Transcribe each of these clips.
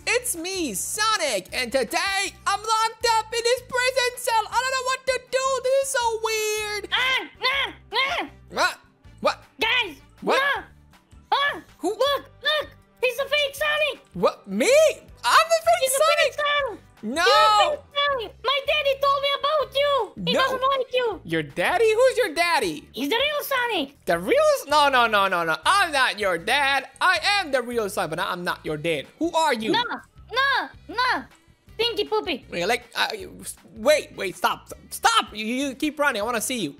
guys, it's me, Sonic, and today I'm locked up in this prison cell. I don't know what to do. This is so weird. What? What? Guys, what? Who? Look, he's a fake Sonic. What? Me? I'm the fake Sonic. No. You're a fake Sonic. My daddy told me about you. He doesn't like you. Your daddy? Who's your daddy? He's the real Sonic. The real? No. I'm not your dad. I am the real Sonic, but I'm not your dad. Who are you? No. Pinky Poopy. Like, wait, stop. You keep running. I want to see you.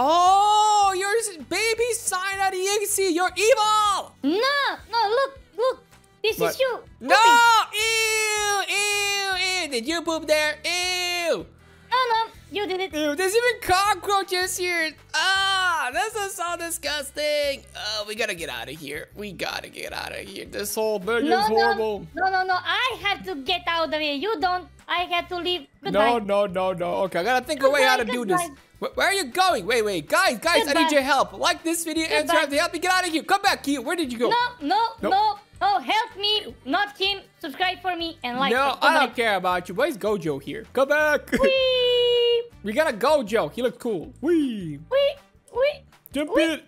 Oh, you're Baby Sonic.exe. You're evil. No. Look. This is you. No. Ew. Did you poop there? Ew. No, you did it. Ew, there's even cockroaches here. Ah, this is so disgusting. Oh, we gotta get out of here. This whole thing is horrible. No. I have to get out of here. You don't. I have to leave. Goodbye. No. Okay, I gotta think of a way how to do this. Where are you going? Wait. Guys, goodbye. I need your help. Like this video and subscribe to help me get out of here. Come back here. Where did you go? No. Oh, help me, not him. Subscribe for me and like. No, I don't care about you. Why is Gojo here? Come back. Wee. We got a Gojo. He looks cool. Wee. Jump it.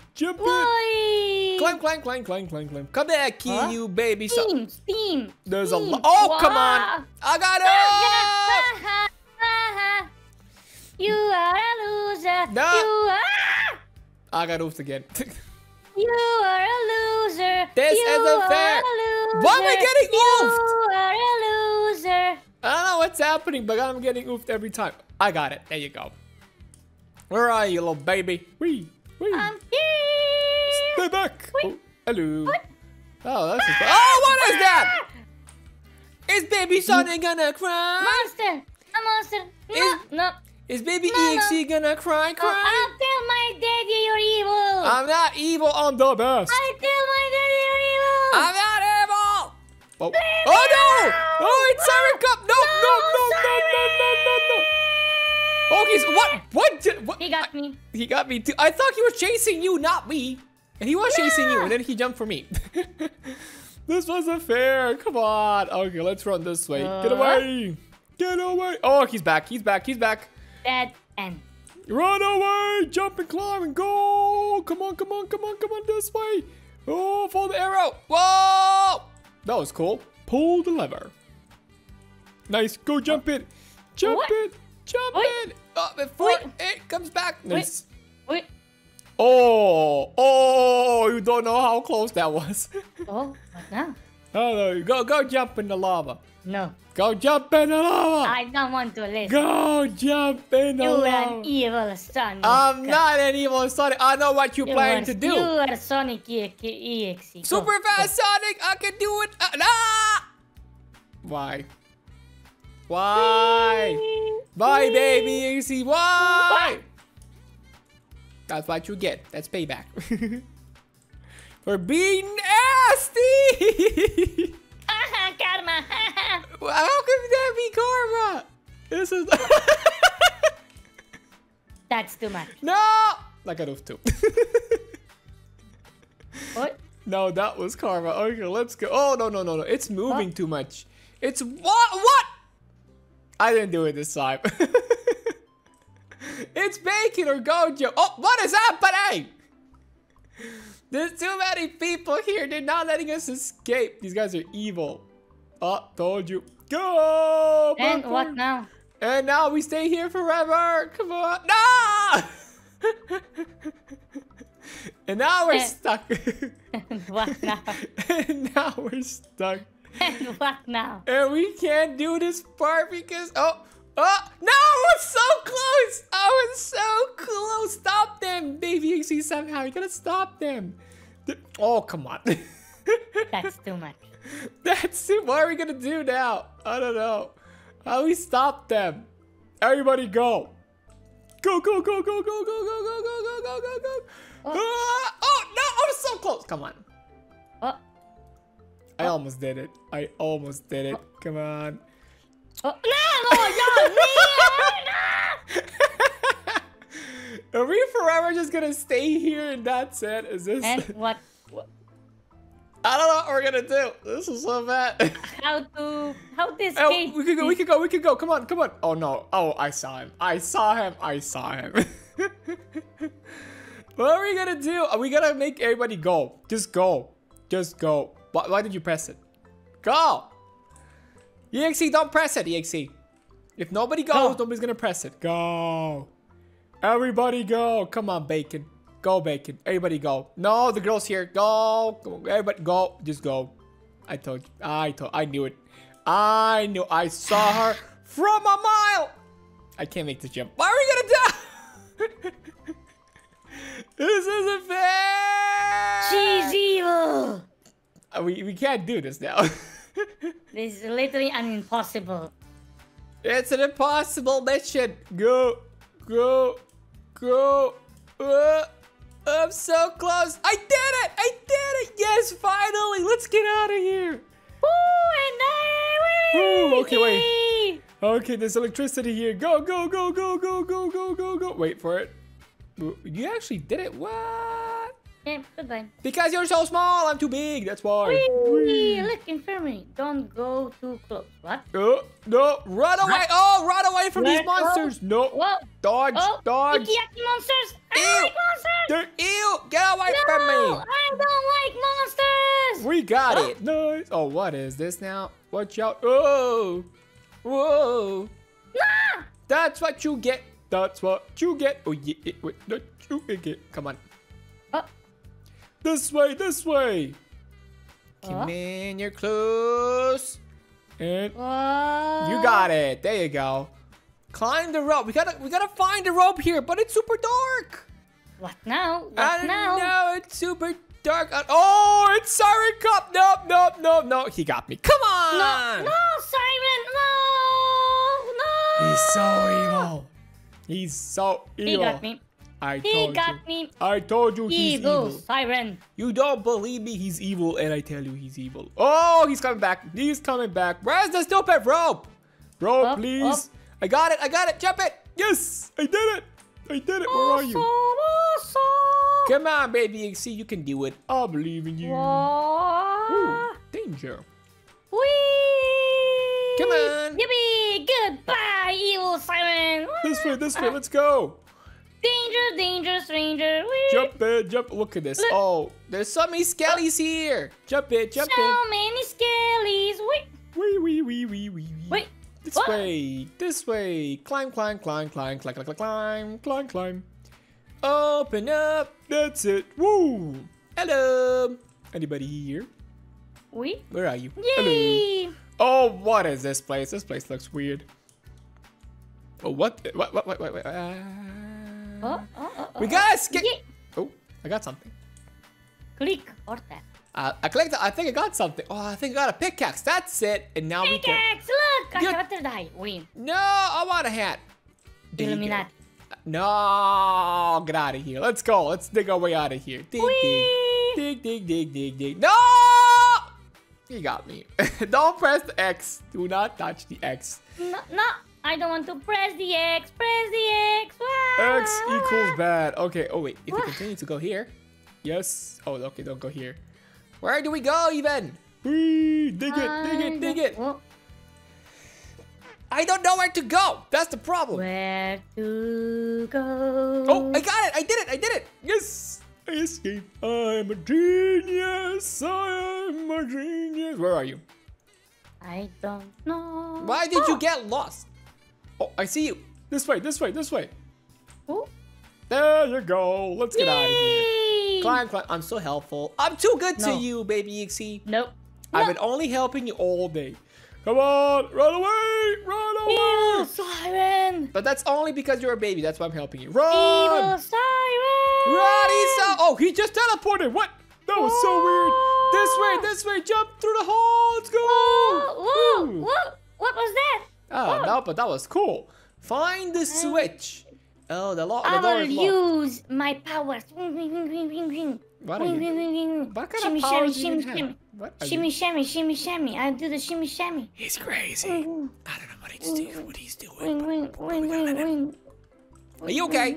Climb. Come back, you baby. Steam. There's a lot. Oh, come on. I got it. You are a loser. No. I got oofed again. You are a loser. This isn't fair. Why am I getting oofed? You are a loser. I don't know what's happening, but I'm getting oofed every time. I got it. There you go. Where are you, little baby? Wee. I'm here. Stay back. Oh, hello. What? Oh, that's just... Oh, what is that? Is Baby Sonic gonna cry? A monster. No. Is Baby EXE gonna cry? Oh, I'll tell my daddy you're evil. I'm not evil. I'm the best. I'll tell my daddy you're evil. I'm not evil. Oh no! Oh, it's Siren Cop. No. Oh, he's what? He got me. He got me too. I thought he was chasing you, not me. And he was chasing you, and then he jumped for me. This wasn't fair. Come on. Okay, let's run this way. Get away. Oh, he's back. Dead end. Run away! Jump and climb and go! Come on this way! Oh, follow the arrow! Whoa! That was cool. Pull the lever. Nice. Go jump it! Jump it! Oh, before it comes back. Nice. Wait. Oh! You don't know how close that was. Oh, what now? Oh no! Go jump in the lava. No. Go jump in the lava. I don't want to listen. Go jump in the lava. You're an evil Sonic. I'm not an evil Sonic. I know what you're planning to do. You are Sonic.exe. Super fast Sonic. I can do it. Why? Bye, baby. EXE. Why? That's what you get. That's payback. For being nasty. Karma. How could that be karma? This is... That's too much. No! Like I do too. What? No, that was karma. Okay, let's go. Oh, no. It's moving too much. It's... What? I didn't do it this time. It's bacon or Gojo. Oh, what is happening? There's too many people here. They're not letting us escape. These guys are evil. Told you. Go! And popcorn. What now? And now we stay here forever. Come on. No! And now we're stuck. And what now? And now we're stuck. And what now? And we can't do this part because... Oh, no, I was so close. Stop them, baby. You see somehow. You gotta stop them. Oh, come on. That's too much. What are we gonna do now? I don't know. How we stop them? Everybody go. Go. Oh, no, I was so close. Come on. I almost did it. Come on. No. Are we forever just gonna stay here and that's it? Is this? And what? I don't know what we're gonna do. This is so bad. How to escape? Oh, we could go. Come on, come on. Oh no. Oh, I saw him. What are we gonna do? Are we gonna make everybody go? Just go. Just go. Why did you press it? Go. EXE, don't press it, EXE. If nobody goes, nobody's gonna press it. Go. Everybody go. Come on, Bacon. Go, Bacon. Everybody go. No, the girl's here. Go. Come on, everybody go. Just go. I told you. I knew it. I knew. I saw her from a mile. I can't make this jump. Why are we gonna die? This isn't fair. She's evil. We can't do this now. This is literally an impossible. It's an impossible mission. Go. Go. Go. I'm so close. I did it. I did it. Yes, finally. Let's get out of here. Ooh, okay, wait. Okay, there's electricity here. Go, go, go, go, go, go, go, go, go. Wait for it. You actually did it. What? Yeah, goodbye. Because you're so small, I'm too big. That's why. Wee. Look, infirmary. Don't go too close. What? Oh, no. Run away. Oh, run away from these monsters. No. Whoa. Dodge. Oh. Dodge. Ikiyaki monsters. Ew. I like monsters. They're ew. Get away from me. I don't like monsters. We got it. Nice. Oh, what is this now? Watch out. Oh. Whoa. Nah. That's what you get. That's what you get. Oh, yeah. Wait, that's what you get. Come on. This way, this way. Come in, you're close. And you got it. There you go. Climb the rope. We gotta find the rope here, but it's super dark. What now? I don't know. It's super dark. Oh, it's Siren Cop. No. He got me. Come on. No, Siren. No. He's so evil. He got me. He got me. I told you he's evil. Siren. You don't believe me. He's evil, and I tell you he's evil. Oh, he's coming back. He's coming back. Where's the stupid rope? Rope, please. Up. I got it. Jump it. Yes, I did it. Awesome, where are you? Awesome. Come on, baby. See, you can do it. I believe in you. Ooh, danger. Whee. Come on. Yippee. Goodbye, evil Siren. This way. Let's go. Danger, danger, stranger. Whee. Jump. Look at this. Look. Oh, there's so many skellies here. Jump in. So many skellies. Wait. This way. Climb. Open up. That's it. Woo. Hello. Anybody here? Where are you? Yay. Hello. Oh, what is this place? This place looks weird. Oh, what? Wait. We gotta skip. Yeah. Oh, I got something. Click or tap. I clicked. I think I got something. Oh, I think I got a pickaxe. That's it. And now we can. Pickaxe! Look, I got to die. Win. No, I want a hat. Illuminati. No, get out of here. Let's go. Let's dig our way out of here. Dig. No! You got me. Don't press the X. Do not touch the X. No. I don't want to press the X. Press the X. Wow. X equals bad. Okay. Oh, wait. If we continue to go here. Yes. Oh, okay. Don't go here. Where do we go even? Whee, dig it. Oh. I don't know where to go. That's the problem. Where to go? Oh, I got it. I did it. Yes. I escaped. I am a genius. Where are you? I don't know. Why did you get lost? Oh, I see you. This way. Ooh. There you go. Let's get out of here. Climb. I'm so helpful. I'm too good to you, baby EXE. Nope. I've been only helping you all day. Come on. Run away. Evil Siren. But that's only because you're a baby. That's why I'm helping you. Run. Evil Siren. Run. Oh, he just teleported. What? That was so weird. This way. Jump through the hole. Let's go. Whoa. What was that? Oh, no, but that was cool. Find the switch. Oh, the lock. I will use my powers. What are you? What kind of powers do you have? Shimmy, shimmy. I do the shimmy, shimmy. He's crazy. I don't know what he's doing. Are you okay?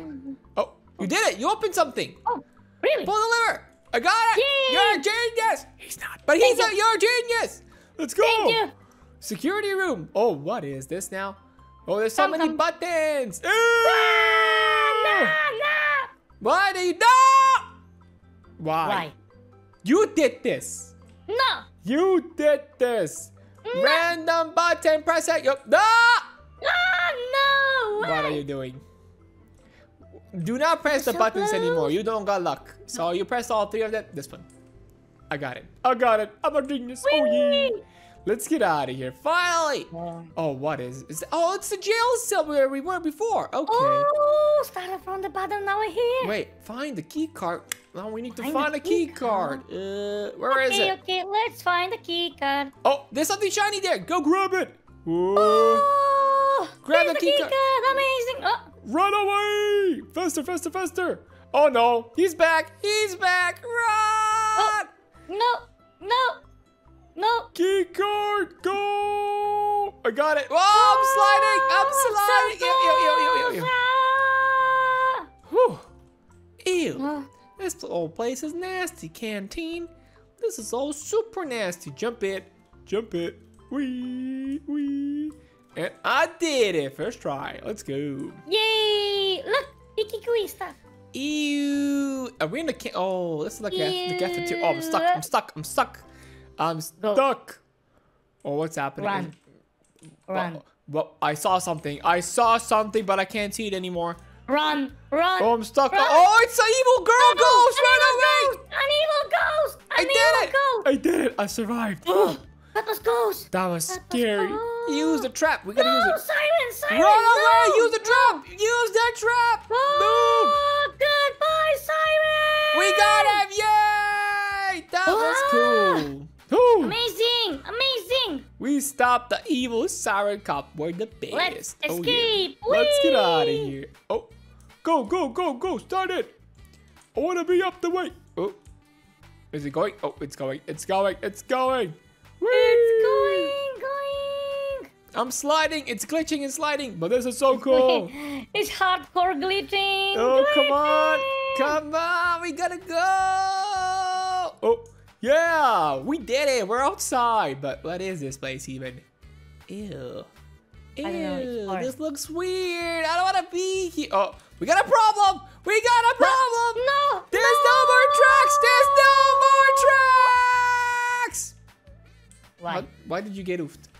Oh, you did it. You opened something. Oh, really? Pull the lever. I got it! Yeah. You're a genius! He's not. But he's a, you're a genius! Let's go! Thank you. Security room. Oh, what is this now? Oh, there's so many buttons! Ew. Why do you Why? You did this! No! You did this! No. Random button, press it! Yup! No! No! Why? What are you doing? Do not press the buttons anymore. You don't got luck. So you press all three of them. This one. I got it. I got it. I'm a genius. Wee. Oh yeah. Let's get out of here. Finally. Oh, what is it? Oh, it's the jail cell where we were before. Okay. Oh, started from the bottom. Now we're here. Wait, find the key card. Now we need to find a key card. Where is it? Okay, let's find the key card. Oh, there's something shiny there. Go grab it. Whoa. Oh, grab the key card. Amazing. Oh. Run away! Faster, faster, faster! Oh no, he's back! He's back! Run! Oh, no, no, no! Key card, go! I got it! Oh, I'm sliding! I'm sliding! Ew! This old place is nasty, canteen. This is all super nasty. Jump it! Jump it! Wee, wee! And I did it! First try. Let's go. Yay! Look! Icky gooey stuff. Ew! Are we in the Oh, this is like the cafeteria. Oh, I'm stuck. I'm stuck. I'm stuck. I'm stuck. Oh, what's happening? Run. Run. Well, I saw something. I saw something, but I can't see it anymore. Run. Run. Oh, I'm stuck. Run. Oh, it's an evil girl ghost! Run away! An evil ghost! An evil ghost! I did it! I did it! I survived. Ugh. That was close. That was scary. Use the trap. We gotta use it. Simon, Simon, run away! No. Use the trap. Use the trap. Oh, move. Goodbye, Simon. We got him! Yay! That was cool. Ooh. Amazing! Amazing! We stopped the evil Siren Cop. We're the best. Let's escape. Yeah. Let's get out of here. Oh, go, go, go, go! Start it. I wanna be up the way. Oh, is it going? Oh, it's going. It's going. It's going. Whee! It's going! I'm sliding! It's glitching and sliding! But this is so cool! It's hardcore glitching! Oh, glitching. Come on! Come on! We gotta go! Oh, yeah! We did it! We're outside! But what is this place even? Ew. Ew, this looks weird! I don't wanna be here! Oh, we got a problem! We got a problem! No! There's no more tracks! There's no more tracks! Why did you get oofed?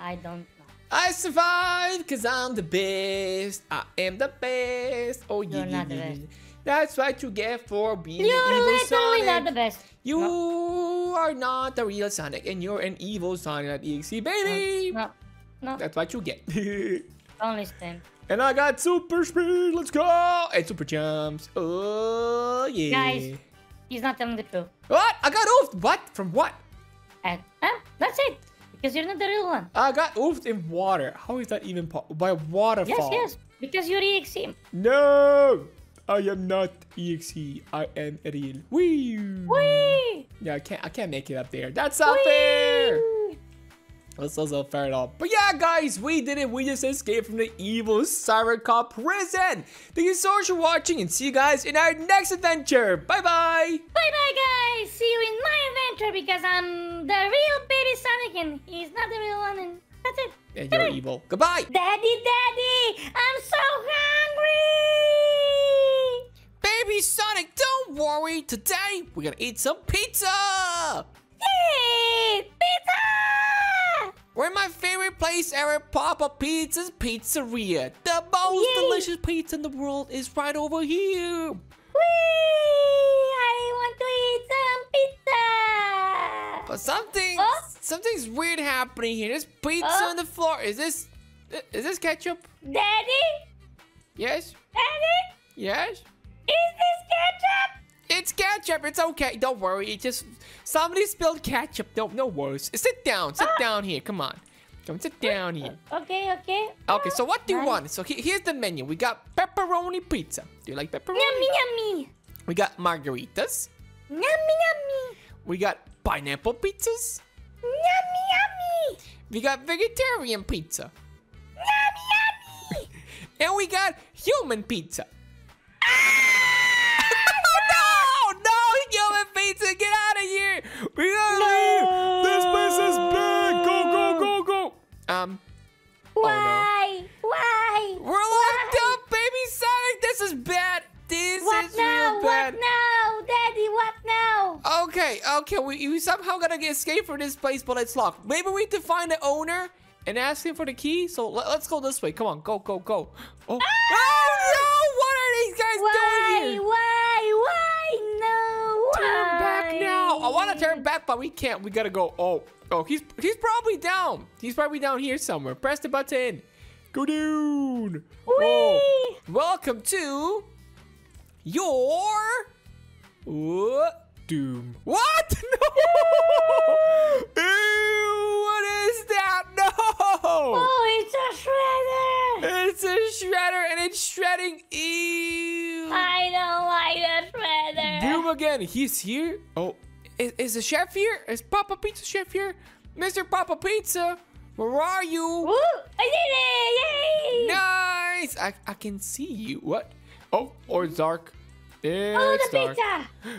I don't know. I survived because I'm the best. I am the best. Oh, you're not the best. That's what you get for being an evil Sonic. You're not the best. You are not the real Sonic, and you're an evil Sonic.exe, baby. No, no. That's what you get. Don't listen. And I got super speed. Let's go. And super jumps. Oh, yeah. Guys, he's not telling the truth. What? I got oofed. What? From what? That's it, because you're not the real one. I got oofed in water. How is that even by waterfall? Yes, yes, because you're EXE. No, I am not EXE. I am real. Wee. Wee. Yeah, I can't make it up there. That's not fair. That's also fair at all. But yeah, guys, we did it. We just escaped from the evil Siren Cop prison. Thank you so much for watching, and see you guys in our next adventure. Bye bye. Bye bye, guys. See you in my adventure because I'm the real baby Sonic, and he's not the real one. And that's it. And you're evil. Goodbye. Daddy, daddy, I'm so hungry. Baby Sonic, don't worry. Today we're gonna eat some pizza. Yay, pizza! We're in my favorite place ever, Papa Pizza's Pizzeria. The most delicious pizza in the world is right over here. Whee! I want to eat some pizza. But something's weird happening here. There's pizza on the floor. Is this ketchup? Daddy? Yes? Daddy? Yes? Is this ketchup? It's ketchup. It's okay. Don't worry. It just somebody spilled ketchup. No worries. Sit down. Sit down here. Come on. Come sit down here. Okay. Okay. Okay. So what do you want? So here's the menu. We got pepperoni pizza. Do you like pepperoni? Yummy, yummy. We got margaritas. Yummy, yummy. We got pineapple pizzas. Yummy, yummy. We got vegetarian pizza. Yummy, yummy. And we got human pizza. Ah! Be out of here! This place is big! Go, go, go, go! Why? Oh, no. Why? We're locked up, Baby Sonic! This is bad! This is real bad. What now? Daddy, what now? Okay, we somehow gotta escape from this place, but it's locked. Maybe we have to find the owner and ask him for the key. So let's go this way. Come on, go, go, go. Oh, oh no! What are these guys doing here? Why? No, turn back now. I want to turn back, but we can't. We gotta go. Oh, he's probably down. He's probably down here somewhere. Press the button. Go down. Whee! Oh, welcome to your doom. What? No! Ew, what is that? No! Oh, it's a shredder! It's a shredder and it's shredding. Ew! I don't like the shredder. Doom again. He's here. Oh, is the chef here? Is Papa Pizza Chef here? Mr. Papa Pizza, where are you? Ooh, I did it! Yay! Nice! I can see you. What? Oh, or it's dark. It's dark.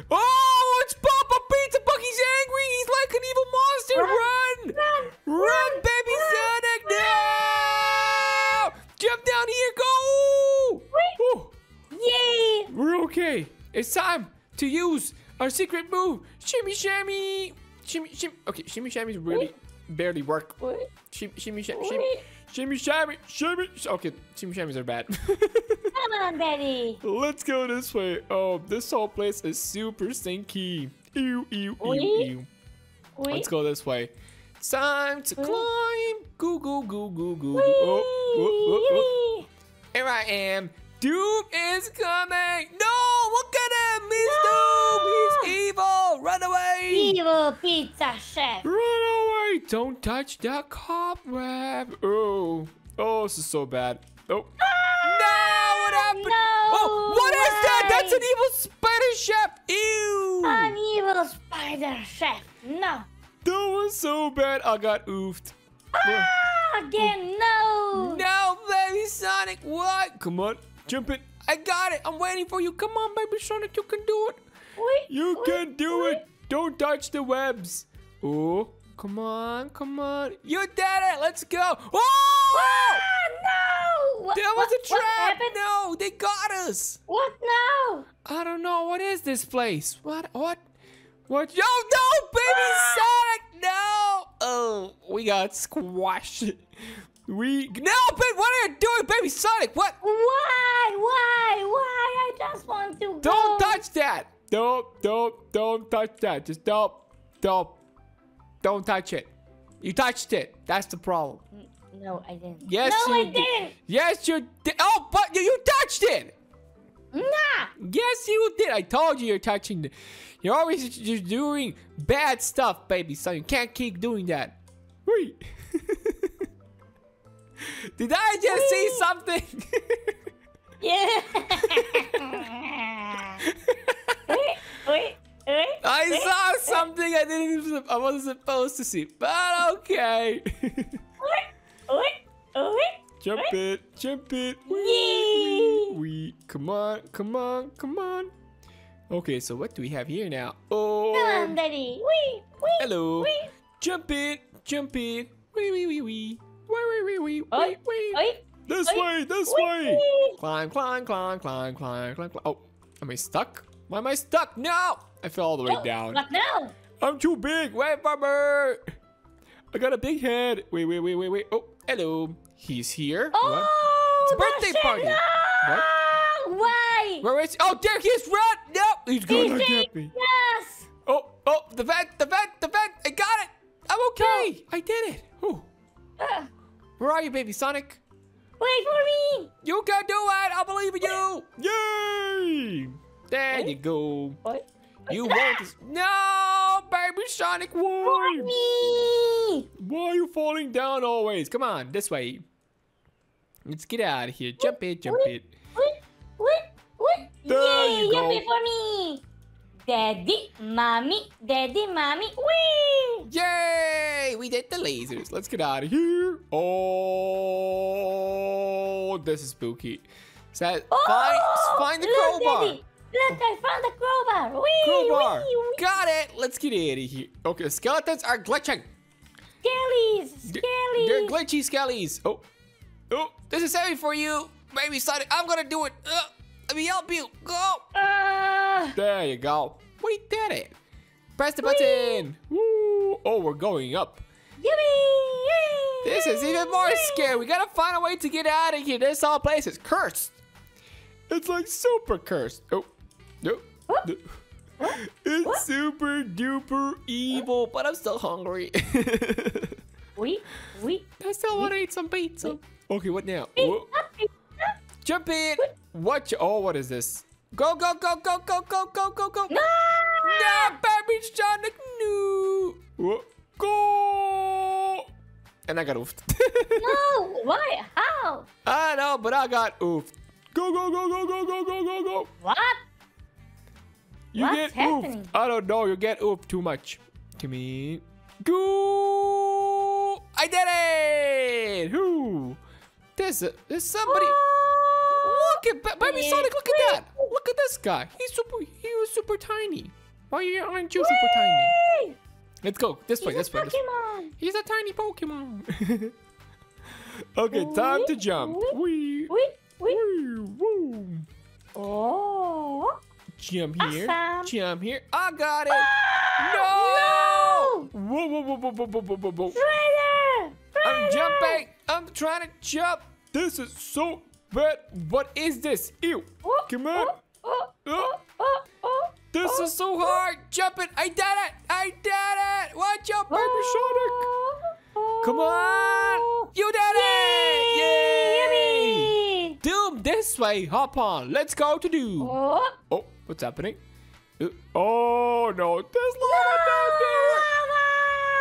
Oh, it's Papa Pizza Bucky's angry. He's like an evil monster. Run, Baby Sonic! No! Jump down here. Go! Woo. Yay! We're okay. It's time to use our secret move. Shimmy, shammy. Shimmy, shimmy. Okay, shimmy, shammy's really barely work. What? Shimmy, shimmy. Shimmy, shammy, shimmy. Okay, shimmy, shammies are bad. Come on, Betty. Let's go this way. Oh, this whole place is super stinky. Ew. Let's go this way. It's time to climb. Go. Oh. Here I am. Doom is coming. No, look at him. He's Doom. He's evil. Run away. Evil pizza chef. Run away. Don't touch that cobweb. Oh, this is so bad. Oh. No, what happened? Oh, what is that? That's an evil spider chef. Ew. An evil spider chef. No. That was so bad. I got oofed. Again, no. No, Baby Sonic. What? Come on. Jump it. I got it. I'm waiting for you. Come on, Baby Sonic. You can do it. You can do it. Don't touch the webs. Oh, come on. You did it. Let's go. Oh! No! That was a trap. What happened? No, they got us. What now? I don't know. What is this place? What? Oh, no, Baby Sonic. No. Oh, we got squashed. No, but what are you doing, Baby Sonic? What? Why? I just want to go. Don't touch that. Don't touch that. Just don't touch it. You touched it. That's the problem. No, I didn't. Yes, I didn't. Yes, you did. Oh, but you touched it. Nah. Yes, you did. I told you you're touching it. You're always just doing bad stuff, Baby Sonic. You can't keep doing that. Wait. Did I just see something? Yeah. I saw something I wasn't supposed to see, but okay. Jump it. Wee. Come on. Okay, so what do we have here now? Oh. Come on, Daddy. Hello. Jump it. Wee. Wait. This way. Climb. Oh, am I stuck? Why am I stuck? No! I fell all the way down. What now? I'm too big. Wait, Bummer. I got a big head. Wait. Oh, hello. He's here. Oh, what? It's a birthday party. No! What? Why? Where is he? Oh, there he is. Run! No, he's gonna get me. Yes. Oh, the vent. I got it. I'm okay. No. I did it. Whew. Where are you, Baby Sonic? Wait for me! You can do it! I believe in you! Yay! There you go. What? You won't... No! Baby Sonic, why? Why are you falling down always? Come on, this way. Let's get out of here. Jump it. What? There you go. Jump it for me! Daddy, mommy, wee! Yay! We did the lasers. Let's get out of here. Oh, this is spooky. Find the crowbar. Daddy. Look, I found the crowbar. Whee, crowbar. Whee, whee. Got it. Let's get out of here. Okay, skeletons are glitching. Skellies. Skellies. They're glitchy skellies. Oh. Oh, this is heavy for you. Baby Sonic, I'm going to do it. Let me help you. Go. There you go. We did it. Press the button. Woo. Oh, we're going up. Yippee. This is even more scary. We got to find a way to get out of here. This whole place is cursed. It's like super cursed. Oh, no. What? It's what? Super duper evil, what? But I'm still hungry. I still want to eat some pizza. Okay, what now? Jump in. What? Oh, what is this? Go, go, go, go, go, go, go, go, go. No! No, Baby Sonic, no. Whoa. Go. And I got oofed. No, why? How? I know, but I got oofed. Go, go, go, go, go, go, go, go, go. What? You What's get happening? Oofed. I don't know. You get oofed too much. To me. Go. I did it. Who? There's somebody. Oh, look at Baby Sonic. Look at that. Look at this guy. He's super. He was super tiny. Why aren't you super tiny? Let's go. This way. This way. He's a tiny Pokemon. Okay, time to jump. Wee. Woo. Oh. Jump here. Awesome. Jump here. I got it. Oh, no. Whoa, whoa, whoa, whoa, whoa, whoa, whoa. I'm jumping. I'm trying to jump. This is so bad. What is this? Ew. Oh, come on. This is so hard. Jump it. I did it. I did it. Watch out, Baby Sonic. Come on. You did it. Yay. Doom, this way. Hop on. Let's go to Doom. Oh, oh, what's happening? Oh, no. There's lava down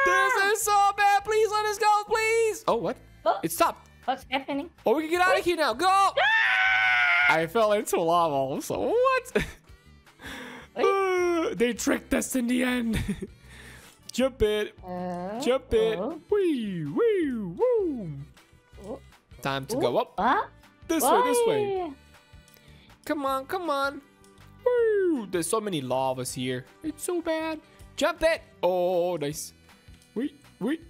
there. This is so bad. Please let us go, please. Oh, what? Oh. It stopped. What's happening? Oh, we can get out of here now. Go. Ah! I fell into lava. So what? They tricked us in the end. Jump it. Jump it. Wee, wee, woo. Time to go up. This way, this way. Come on, come on. Woo, there's so many lavas here. It's so bad. Jump it. Oh, nice. Wait, wait.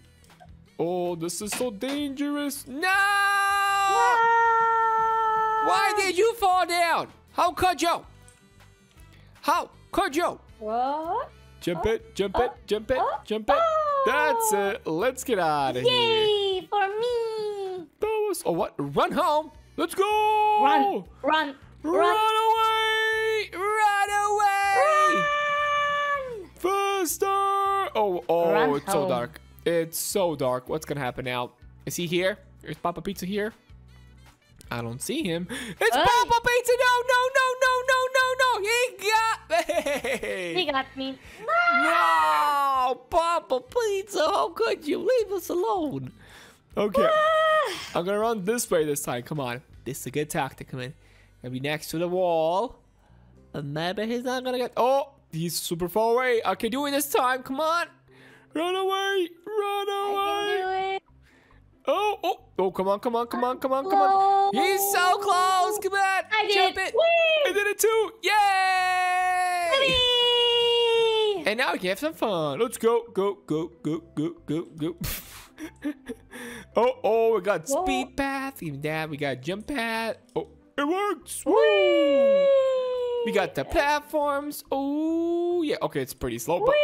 Oh, this is so dangerous. No! Why did you fall down? How could you? How could you? What? Jump it, jump it, jump it, jump it. That's it. Let's get out of here. Yay, for me. That was, oh, what? Run home. Let's go! Run! Run! Run away! Run away! Run! Faster! Oh, oh, run it's home. So dark. It's so dark. What's gonna happen now? Is he here? Is Papa Pizza here? I don't see him. It's Papa Pizza! No, no, no, no, no, no, no! He got me! He got me. No! No! Papa Pizza, how could you leave us alone? Okay. I'm gonna run this way this time. Come on. This is a good tactic. Come in. Gonna be next to the wall. And maybe he's not gonna get. Oh, he's super far away. I can do it this time. Come on. Run away. Run away. Oh, oh, oh, come on, come on, come on, come on, come on. He's so close. Come on. I did it. I did it too. Yay. And now we can have some fun. Let's go, go, go, go, go, go, go. Oh, oh, we got speed path. Even that, we got jump pad. Oh, it works. Woo! We got the platforms. Oh, yeah. Okay, it's pretty slow, but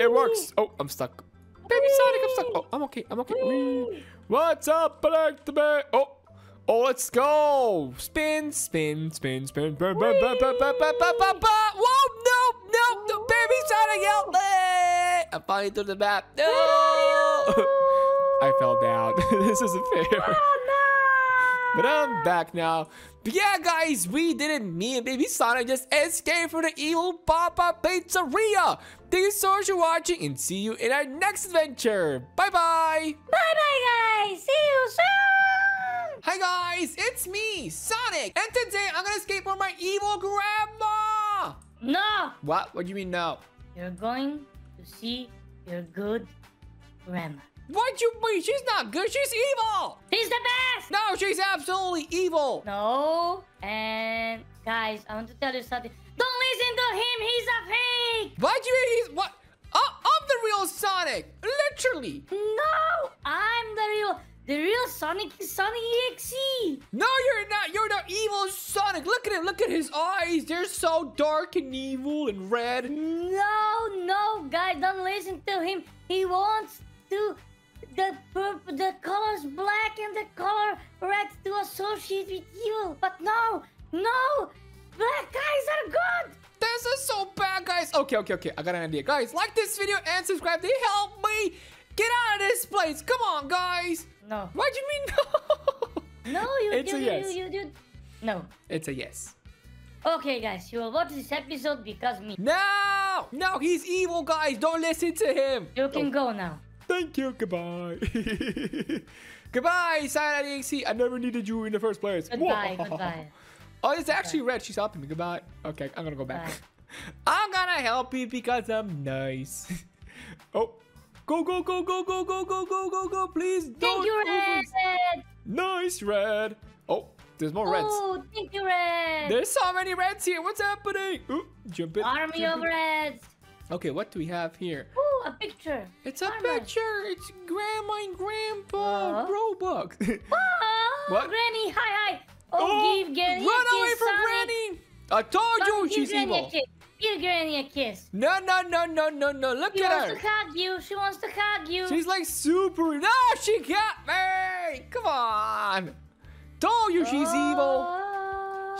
it works. Oh, I'm stuck. Baby Sonic, I'm stuck. Oh, I'm okay. I'm okay. Whee! What's up, Black the Bear? Oh, oh, let's go. Spin, spin, spin, spin, spin. Whoa, no, no. Baby Sonic, help me. I'm falling through the map. No. I fell down. This isn't fair. Oh, no. But I'm back now. But yeah, guys, we did it. Me and Baby Sonic just escaped from the evil Papa Pizzeria. Thank you so much for watching and see you in our next adventure. Bye-bye. Bye-bye, guys. See you soon. Hi, guys. It's me, Sonic. And today, I'm going to escape from my evil grandma. No. What? What do you mean no? You're going to see your good grandma. What you mean? She's not good. She's evil. She's the best. No, she's absolutely evil. No. And guys, I want to tell you something. Don't listen to him, he's a fake! Why do you he's what? I'm the real Sonic! Literally! No! I'm the real... The real Sonic is Sonic.exe! No, you're not! You're the evil Sonic! Look at him! Look at his eyes! They're so dark and evil and red! No, no, guys! Don't listen to him! He wants to... The colors black and the color red to associate with evil! But no! No! Black guys are good! This is so bad, guys! Okay, okay, okay. I got an idea. Guys, like this video and subscribe. They help me! Get out of this place! Come on, guys! No. What do you mean no? No, you did. No. It's a yes. Okay, guys, you will watch this episode because me. No! No, he's evil, guys. Don't listen to him. You can go now. Thank you. Goodbye. Goodbye, Siren.exe. I never needed you in the first place. Goodbye. Whoa. Goodbye. Oh, it's actually red. She's helping me. Goodbye. Okay, I'm gonna go back. Bye. I'm gonna help you because I'm nice. Oh. Go, go, go, go, go, go, go, go, go, go, please. Thank don't you, Red. Nice, Red. Oh, there's more Reds. Oh, thank you, Red. There's so many Reds here. What's happening? Ooh, jump in. Army of Reds. Okay, what do we have here? Ooh, a picture. It's a picture. It's Grandma and Grandpa Robux. Oh, what? Granny, hi. Oh, give Granny a kiss. Run away from Granny. I told you she's evil. Give Granny a kiss. No, no, no, no, no, no. Look at her. She wants to hug you. She wants to hug you. She's like super... No, she got me. Come on. Told you she's evil.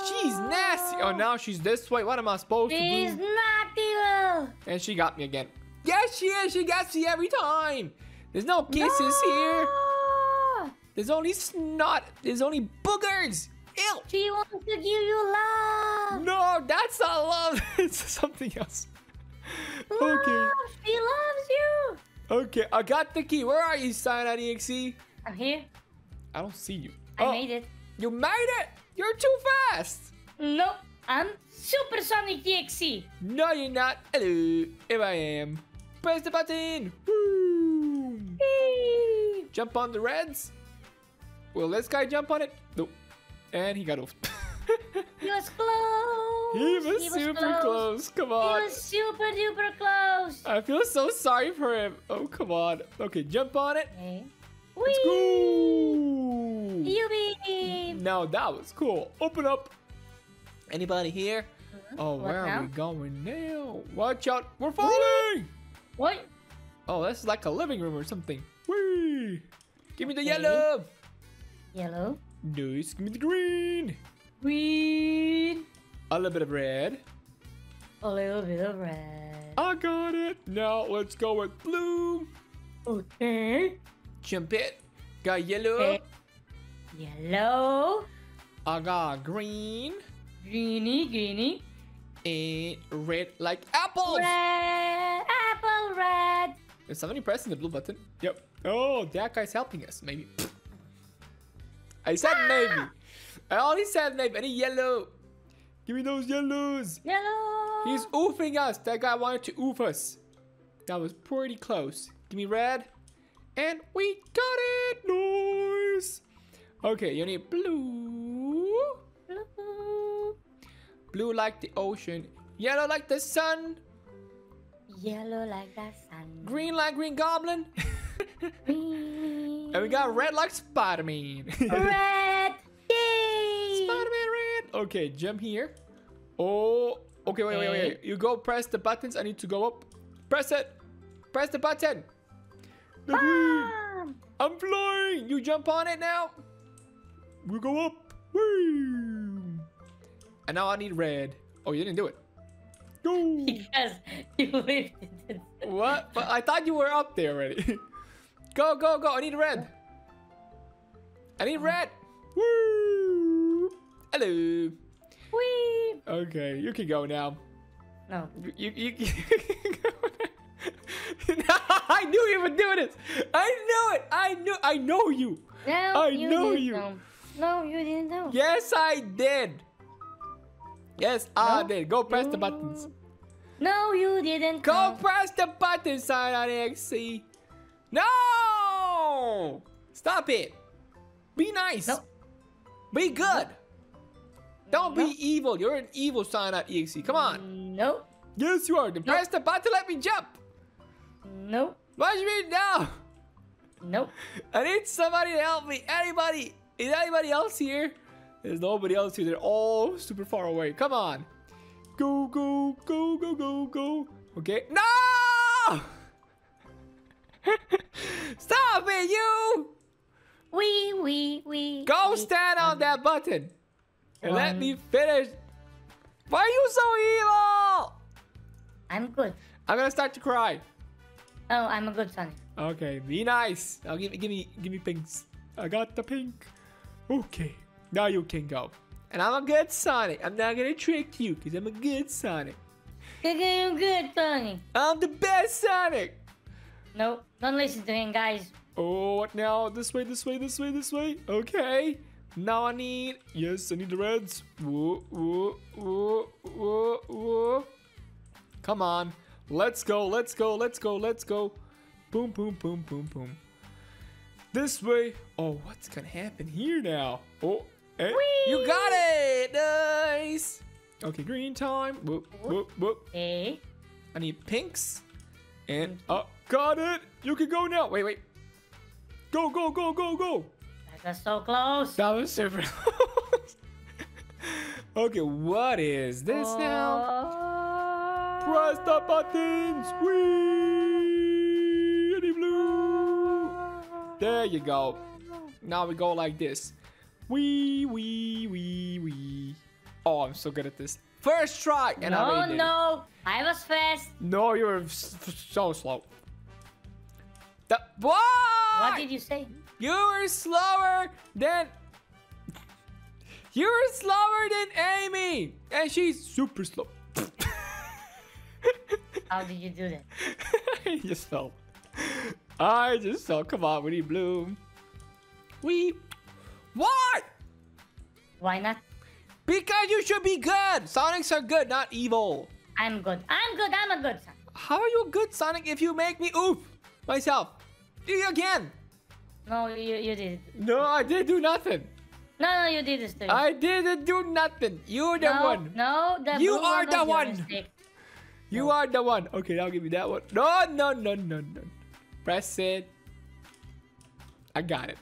She's nasty. Oh, now she's this way. What am I supposed to do? She's not evil. And she got me again. Yes, she is. She gets me every time. There's no kisses here. There's only snot. There's only boogers. Ew. She wants to give you love. No, that's not love. It's something else. Love. Okay. She loves you. Okay, I got the key. Where are you, Siren.exe? I'm here. I don't see you. I made it. You made it? You're too fast. Nope. I'm Super Sonic.exe. No, you're not. Hello. Here I am. Press the button. Woo. Hey. Jump on the Reds. Will this guy jump on it? Nope. And he got off. He was close. He was super close. Come on. He was super duper close. I feel so sorry for him. Oh, come on. Okay, jump on it. Okay. Let's go. Now that was cool. Open up. Anybody here? Oh, where are we going now? Watch out. We're falling. What? Oh, that's like a living room or something. Whee. Give me the yellow. Yellow. Nice, give me the green. Green. A little bit of red. A little bit of red. I got it. Now let's go with blue. Okay. Jump it. Got yellow. Okay. Yellow. I got green. Greeny, greeny. And red like apples. Red, apple red. Is somebody pressing the blue button? Yep. Oh, that guy's helping us. Maybe. I said maybe. I only said maybe. Any yellow? Give me those yellows. Yellow. He's oofing us. That guy wanted to oof us. That was pretty close. Give me red. And we got it. Nice. Okay, you need blue. Blue. Blue like the ocean. Yellow like the sun. Yellow like the sun. Green like Green Goblin. And we got red like Spider-Man. Red. Yay. Spider-Man red. Okay, jump here. Oh, okay, wait. You go press the buttons. I need to go up. Press it. Press the button. The green. I'm flying. You jump on it now. We go up. Woo. And now I need red. Oh, you didn't do it. Go. Because you lifted it. What? But I thought you were up there already. Go, go, go. I need red. I need red. Woo. Hello. Whee. Okay, you can go now. No. You can go now. I knew you were doing this. I knew it. I know you. No, I know you. No, you didn't know. Yes, I did. Yes, I did. Go press the buttons. No, you didn't. Go press the buttons, Siren.exe. No! Stop it! Be nice! No. Be good! Don't be evil. You're an evil Sonic.exe. Come on. Nope. Yes, you are. Press the button to let me jump. Nope. What do you mean now? Nope. I need somebody to help me. Anybody? Is anybody else here? There's nobody else here. They're all super far away. Come on. Go, go, go, go, go, go. Okay. No! Stop it, you! Wee. Go stand on that button. And let me finish. Why are you so evil? I'm good. I'm gonna start to cry. Oh, I'm a good son. Okay, be nice. Now give me pinks. I got the pink. Okay, now you can go. And I'm a good Sonic. I'm not gonna trick you because I'm a good Sonic. I'm a good Sonic. I'm the best Sonic. Nope, don't listen to him, guys. Oh, what now? This way, this way, this way, this way. Okay. Now I need... Yes, I need the reds. Whoa, whoa, whoa, whoa, whoa. Come on. Let's go, let's go, let's go, let's go. Boom, boom, boom, boom, boom. This way. Oh, what's gonna happen here now? Oh, hey. You got it. Nice. Okay, green time. Whoop, whoop, whoop. Hey. I need pinks. And... got it. You can go now. Wait, wait. Go, go, go, go, go. That's so close. That was super close. Okay, what is this now? Press the buttons. Wee! Blue. There you go. Now we go like this. Wee, wee, wee, wee. Oh, I'm so good at this. First try. And I was fast. No, you were so slow. What did you say? You were slower than... You were slower than Amy! And she's super slow. How did you do that? I just fell. Come on, Winnie Bloom. What? Why not? Because you should be good! Sonics are good, not evil. I'm good. I'm a good Sonic. How are you a good Sonic if you make me oof myself? Again! No, you did. No, I did do nothing. No, you did this thing. I didn't do nothing. You're the one. No, the you are the one. You are the one. Okay, now give me that one. No. Press it. I got it.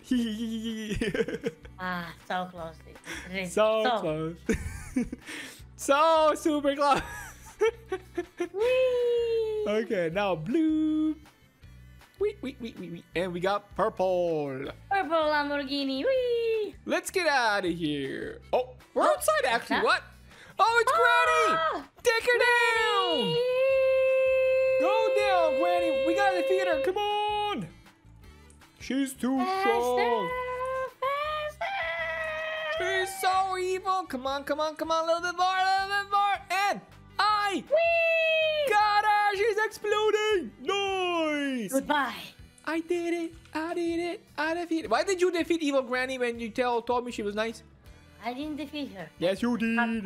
So closely. Really. So close. So super close. Whee. Okay, now blue. Wee. And we got purple. Purple Lamborghini. Wee. Let's get out of here. Oh, we're outside actually. What? Oh, it's Granny. Take her down. Go down, Granny. We got to defeat her. Come on. She's too strong. She's so evil. Come on, come on, come on. A little bit more, a little bit more. And I got her. She's exploding. Nice. Goodbye. I did it. I did it. I defeated. Why did you defeat Evil Granny when you told me she was nice? I didn't defeat her. Yes, you did.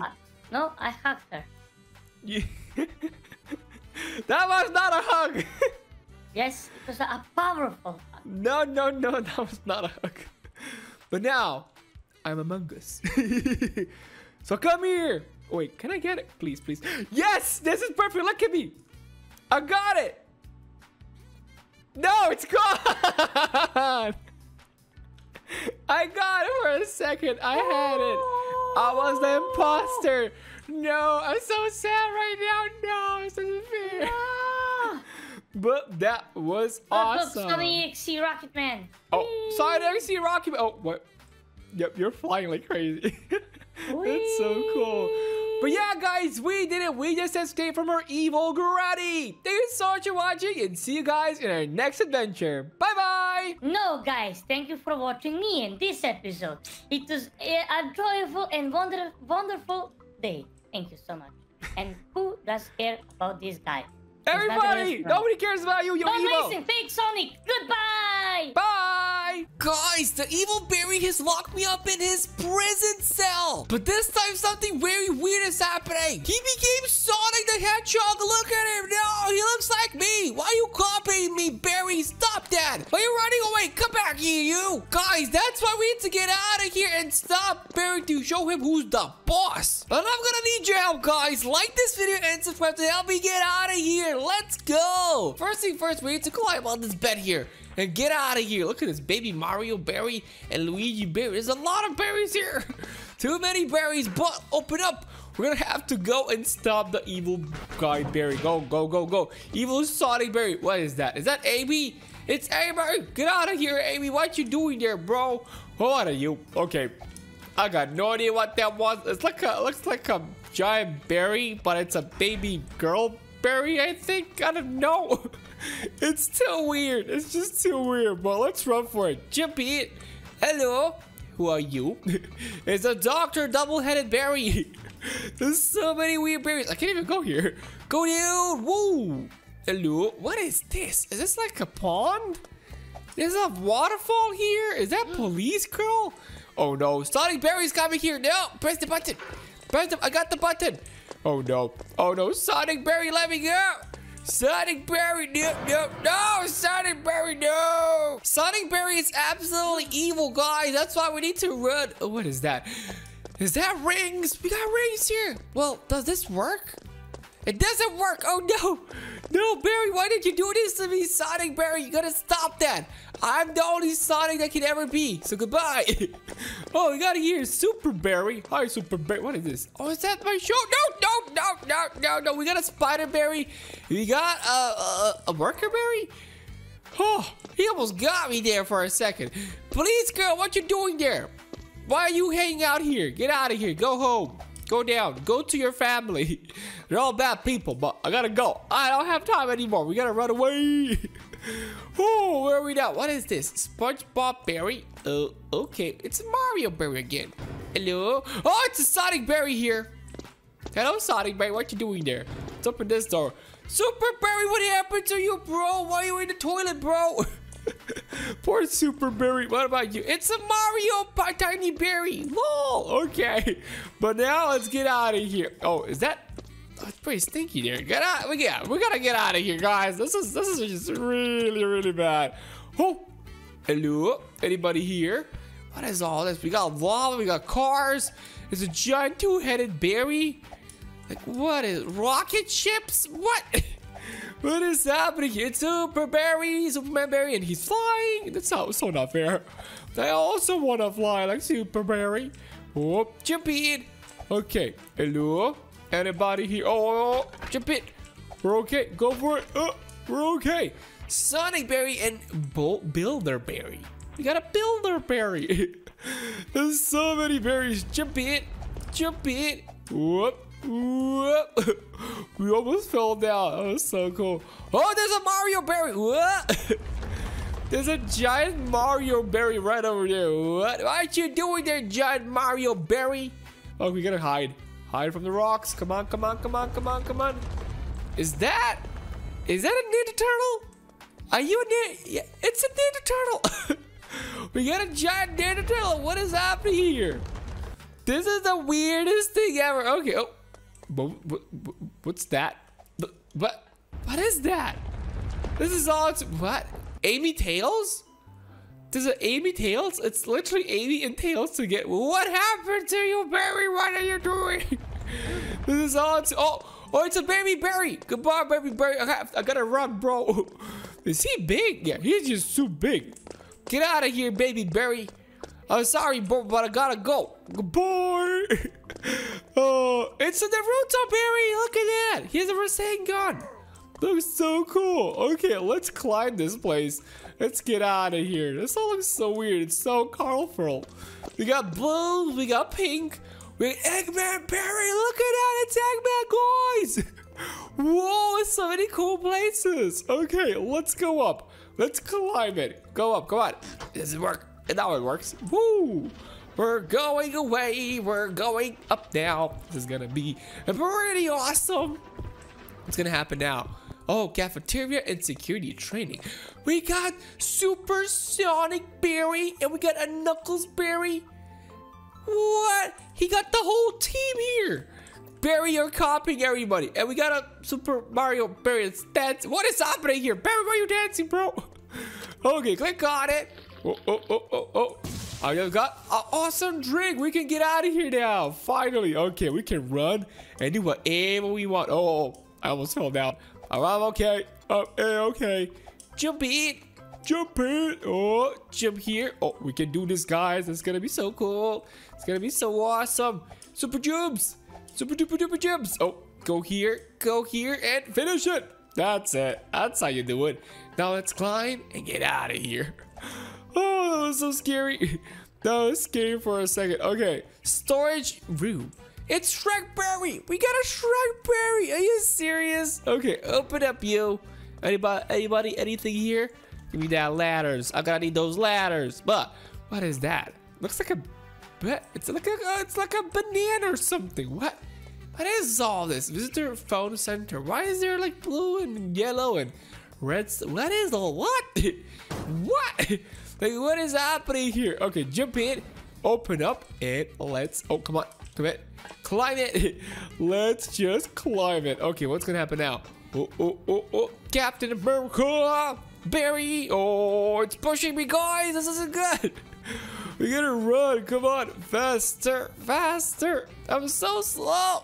No, I hugged her. Yeah. That was not a hug. Yes, it was a powerful hug. No. That was not a hug. But now, I'm Among Us. So come here. Wait, can I get it? Please, please. Yes, this is perfect. Look at me. I got it. No, it's gone. I got it for a second. I had it. I was the imposter. No, I'm so sad right now. No, it's such a fear. No. But that was awesome. Look, Sonic.exe Rocket Man. Oh, Sonic.exe Rocket Man. Oh, what? Yep, you're flying like crazy. That's so cool. But yeah, guys, we did it. We just escaped from our evil Granny. Thank you so much for watching and see you guys in our next adventure. Bye-bye. No, guys, thank you for watching me in this episode. It was a joyful and wonderful day. Thank you so much. And who does care about this guy? Everybody, nobody cares about you. You're evil. Don't listen, fake Sonic. Goodbye. Bye. Guys, the evil Barry has locked me up in his prison cell. But this time, something very weird is happening. He became Sonic the Hedgehog. Look at him. No, he looks like me. Why are you copying me, Barry? Stop that. Why are you running away? Come back here, you. Guys, that's why we need to get out of here and stop Barry to show him who's the boss. And I'm gonna need your help, guys. Like this video and subscribe to help me get out of here. Let's go. First thing first, we need to climb on this bed here. And get out of here. Look at this, baby Mario Barry and Luigi Barry. There's a lot of berries here. Too many berries, but open up. We're gonna have to go and stop the evil guy Barry. Go, go, go, go. Evil Sonic Barry. What is that? Is that Amy? It's Amy. Get out of here, Amy. What you doing there, bro? What are you? Okay. I got no idea what that was. It's like a, it looks like a giant berry, but it's a baby girl Barry, I think. I don't know. It's too weird. It's just too weird. But let's run for it. Jippy. Hello. Who are you? It's a doctor double-headed Barry. There's so many weird berries. I can't even go here. Go down. Woo. Hello. What is this? Is this like a pond? There's a waterfall here. Is that police girl? Oh no. Sonic Barry's coming here. No. Press the button. Press the. I got the button. Oh no. Oh no. Sonic Barry, let me go. Sonic Barry, no, no, no, Sonic Barry, no. Sonic Barry is absolutely evil, guys. That's why we need to run. Oh, what is that? Is that rings? We got rings here. Well, does this work? It doesn't work. Oh, no. No, Barry, why did you do this to me? Sonic Barry, you gotta stop that. I'm the only Sonic that can ever be. So goodbye. Oh, we got here. Super Barry. Hi, Super Barry. What is this? Oh, is that my show? No, no, no, no, no, no. We got a Spider Barry. We got a Worker Barry. Oh, he almost got me there for a second. Police girl, what you doing there? Why are you hanging out here? Get out of here. Go home. Go down. Go to your family. They're all bad people, but I gotta go. I don't have time anymore. We gotta run away. Oh, where are we now? What is this? SpongeBob Barry? Oh, okay. It's Mario Barry again. Hello? Oh, it's a Sonic Barry here. Hello, Sonic Barry. What you doing there? Let's open this door. Super Barry, what happened to you, bro? Why are you in the toilet, bro? Poor Super Barry. What about you? It's a Mario Tiny Barry. Lol. Okay. But now let's get out of here. Oh, is that... Oh, it's pretty stinky there. Get out. We gotta get out of here, guys. This is just really, really bad. Oh, hello. Anybody here? What is all this? We got lava. We got cars. There's a giant two-headed berry. Like, what is rocket ships? What? What is happening here? It's Super Barry, Superman Barry, and he's flying. That's so not fair. I also want to fly like Super Barry. Oh, jump in. Okay. Hello. Anybody here? Oh, jump it. We're okay. Go for it. We're okay. Sonic Barry and Builder Barry. We got a Builder Barry. There's so many berries. Jump it. Jump it. Whoop. Whoop. We almost fell down. That was so cool. Oh, there's a Mario Barry. What? There's a giant Mario Barry right over there. What are you doing there, giant Mario Barry? Oh, we gotta hide. Hide from the rocks. Come on, come on, come on, come on, come on. Is that a Ninja Turtle? Are you a Ninja? Yeah, it's a Ninja Turtle. We got a giant Ninja Turtle. What is happening here? This is the weirdest thing ever. Okay. Oh, what's that? What? What is that? This is all. What? Amy Tails? There's an Amy Tails? It's literally Amy and Tails to get. What happened to you, Barry? What are you doing? This is all. Oh, it's a baby Barry. Goodbye, baby Barry. I gotta run, bro. Is he big? Yeah, he's just too big. Get out of here, baby Barry. I'm sorry, bro, but I gotta go. Goodbye. Oh, it's a Naruto Barry. Look at that. Here's a Rasengan. Looks so cool. Okay, let's climb this place. Let's get out of here. This all looks so weird. It's so colorful. We got blue. We got pink. We got Eggman Barry. Look at that. It's Eggman, guys. Whoa, so many cool places. Okay, let's go up. Let's climb it. Go up. Come on. Does it work? Now it works. Woo. We're going away. We're going up now. This is going to be pretty awesome. What's going to happen now? Oh, cafeteria and security training. We got Super Sonic Barry and we got a Knuckles Barry. What? He got the whole team here. Barry, you're copying everybody. And we got a Super Mario Barry that's dancing. What is happening here? Barry, why are you dancing, bro? Okay, click on it. Oh. I just got an awesome drink. We can get out of here now. Finally. Okay, we can run and do whatever we want. Oh, I almost fell down. I'm okay. Okay. Jump it. Jump it. Oh, jump here. Oh, we can do this, guys. It's going to be so cool. It's going to be so awesome. Super jumps. Super duper duper jumps. Oh, go here. Go here and finish it. That's it. That's how you do it. Now let's climb and get out of here. Oh, that was so scary. That was scary for a second. Okay, storage room. It's Shrek Berry. We got a Shrek Berry. Are you serious? Okay, open up, you. Anybody, anything here? Give me that ladders. I gotta need those ladders. But what is that? Looks like a, it's like a banana or something. What? What is all this? Visitor phone center. Why is there like blue and yellow and red? What is all what? What? Like, what is happening here? Okay, jump in, open up, and let's... Oh, come on. Come in. Climb it. Let's just climb it. Okay, what's going to happen now? Oh. Captain America. Barry. Oh, it's pushing me, guys. This isn't good. We got to run. Come on. Faster. Faster. I'm so slow.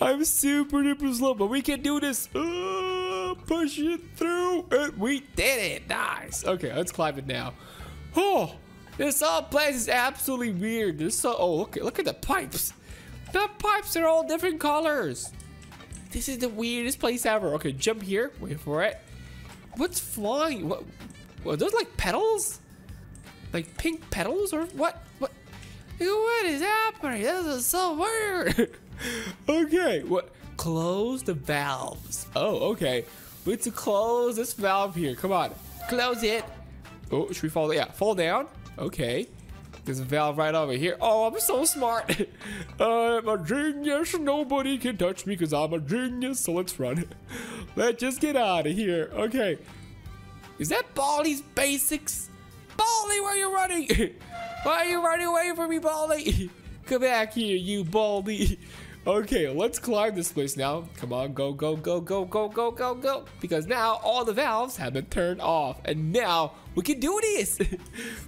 I'm super duper slow, but we can do this. Push it through. And we did it. Nice. Okay, let's climb it now. Oh, this whole place is absolutely weird. This so, oh, look at the pipes. The pipes are all different colors. This is the weirdest place ever. Okay, jump here. Wait for it. What's flying? What? Are those like petals? Like pink petals or what? What? What is happening? This is so weird. Okay, what? Close the valves. Oh, okay. We need to close this valve here. Come on, close it. Oh, should we fall? Yeah, fall down. Okay. There's a valve right over here. Oh, I'm so smart. I'm a genius. Nobody can touch me because I'm a genius. So let's run. Let's just get out of here. Okay. Is that Baldi's basics? Baldi, where are you running? Why are you running away from me, Baldi? Come back here, you Baldi. Okay, let's climb this place now. Come on, go. Because now all the valves have been turned off. And now we can do this.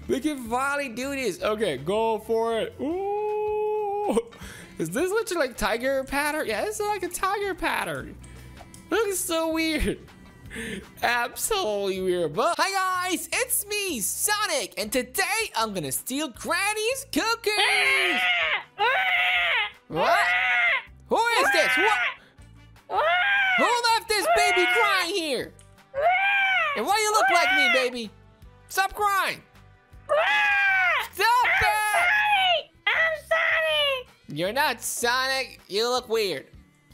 We can finally do this. Okay, go for it. Ooh. Is this literally like tiger pattern? Yeah, this is like a tiger pattern. Looks so weird. Absolutely weird. But hi guys, it's me, Sonic. And today I'm gonna steal Granny's cookies. What? Who is this? What? Who left this baby crying here? And why do you look like me, baby? Stop crying! Stop it! I'm Sonic! You're not Sonic. You look weird.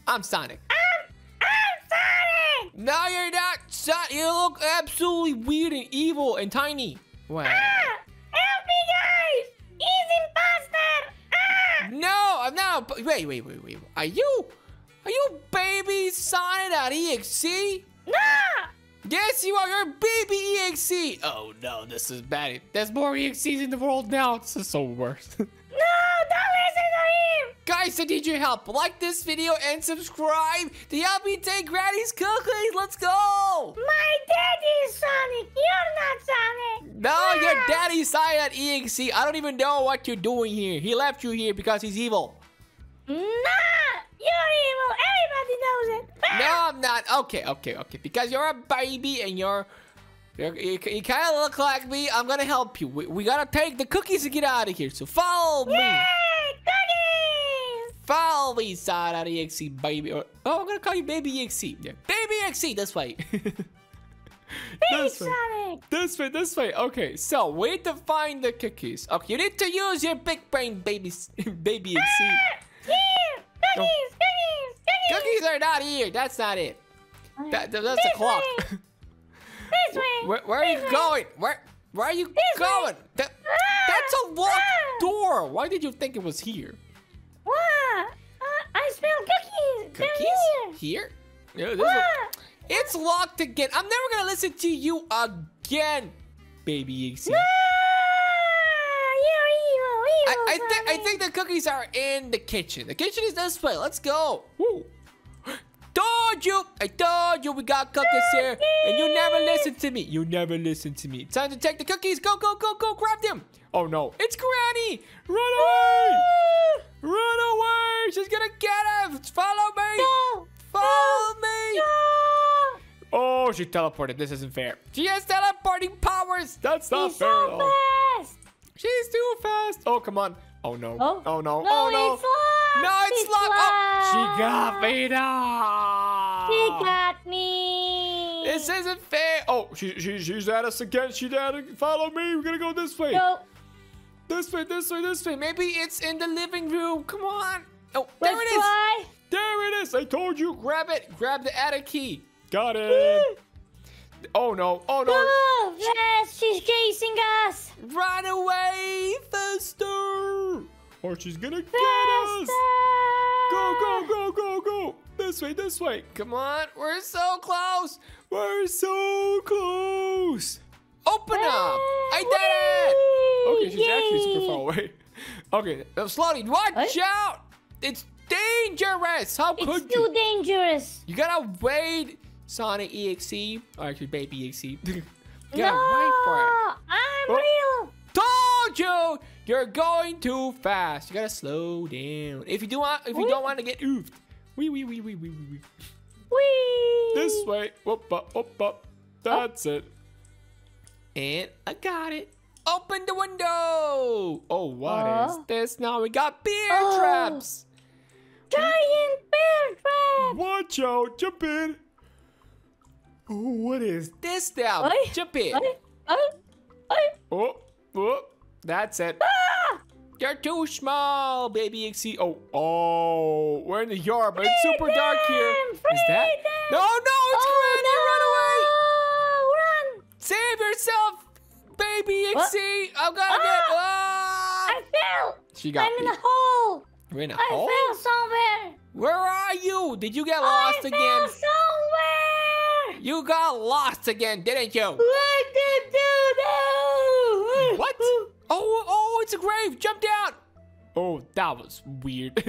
I'm Sonic. I'm Sonic! No, you're not Sonic. You look absolutely weird and evil and tiny. What? Help me, guys! He's imposter! No, I'm not. Wait. Are you Baby Sonic.exe? No. Yes, you are. You're Baby EXE. Oh no, this is bad. There's more EXEs in the world now. This is so worse. No, don't listen to him. Guys, I need your help. Like this video and subscribe to help me take Granny's cookies. Let's go. My daddy's Sonic. You're not Sonic. No, yeah. Your daddy's Sonic.exe. I don't even know what you're doing here. He left you here because he's evil. Nah, you're evil. Everybody knows it. No, I'm not. Okay. Because you're a baby and you kind of look like me. I'm gonna help you. We gotta take the cookies to get out of here. So follow me. Yay, cookies! Follow me, Sonic.exe, baby. Oh, I'm gonna call you Baby EXE. Yeah, Baby EXE. That's right. This way. Okay, so we need to find the cookies. Okay, you need to use your big brain, baby. Cookies are not here. That's not it. That's the clock. This way. Where are you going? Where are you going? That's a locked door. Why did you think it was here? Wow. I smell cookies. Cookies? Here? Yeah, It's locked again. I'm never gonna listen to you again, Baby Exe. No, you're evil, I think the cookies are in the kitchen. The kitchen is this way. Let's go. Woo. Told you. I told you we got cookies here. And you never listen to me. You never listen to me. Time to take the cookies. Go, go, go, go. Grab them. Oh, no. It's Granny. Run away. Run away. She's gonna get him. Follow me. No. Follow me. No. Oh, she teleported. This isn't fair. She has teleporting powers. That's not fair at all. She's too fast. Oh, come on. Oh, no. Oh, oh no. No, oh, no. It's locked. No, it's locked. Oh, she got me now. She got me. This isn't fair. Oh, she's at us again. She's at us. Follow me. We're going to go this way. No. This way, this way, this way. Maybe it's in the living room. Come on. Oh, there it is. Why? There it is. I told you. Grab it. Grab the attic key. Got it. Oh, no. Oh, no. Oh, yes, she's chasing us. Run away, faster. Or she's going to get us. Go, go, go, go, go. This way, this way. Come on. We're so close. We're so close. Open up. I did it. Okay, she's actually super far away. Okay, slowly. Watch out. It's dangerous. How could you? It's too dangerous. You got to wait. Sonic.exe, or actually Baby.exe. Yeah, no, wait for it. I'm real. Told you, you're going too fast. You gotta slow down. If you don't want to get oofed. Wee. This way. Whoop up, whoop up. That's it. And I got it. Open the window. Oh, what is this? Now we got bear traps. Giant bear traps. Watch out! Jump in. Ooh, what is this now? Jump in. Oh, oh, that's it. Ah! You're too small, Baby.exe. Oh, oh, we're in the yard, but it's super dark here. Is that? No, no, it's Granny. No. Run away. Run. Save yourself, Baby.exe. I'm gonna get. Ah! I fell. She got me. I'm in a hole. We're in a hole. I fell somewhere. Where are you? Did you get lost again? I fell somewhere. You got lost again, didn't you? What did you do? What? Oh, it's a grave. Jump down. Oh, that was weird.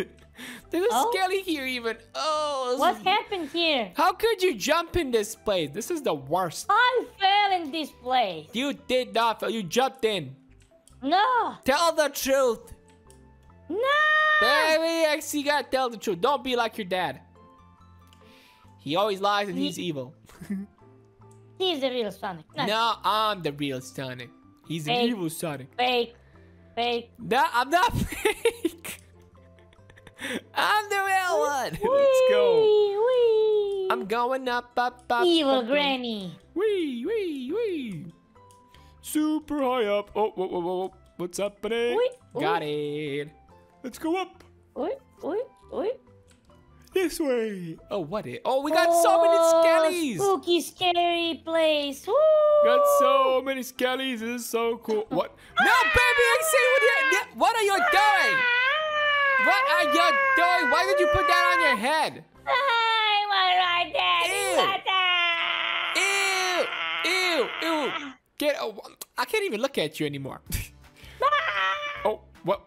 There's a skelly here even. Oh. What happened here? How could you jump in this place? This is the worst. I fell in this place. You did not fall. You jumped in. No. Tell the truth. No. Baby.exe, you gotta tell the truth. Don't be like your dad. He always lies and he's evil. He's the real Sonic. No, I'm the real Sonic. He's the evil Sonic. Fake. No, I'm not fake. I'm the real one. Wee, let's go. Wee. I'm going up, up, up. Evil Granny. Wee, wee, wee. Super high up. Oh, whoa, whoa, whoa. What's happening? Got it. Let's go up. Oi, oi, oi. This way. Oh, what is... Oh, we got so many skellies. Spooky, scary place. Woo. Got so many skellies. This is so cool. What? No, Baby.exe, what are you doing? What are you doing? Why did you put that on your head? I'm all right there. Ew. Ew. Ew. I can't even look at you anymore. Oh, what?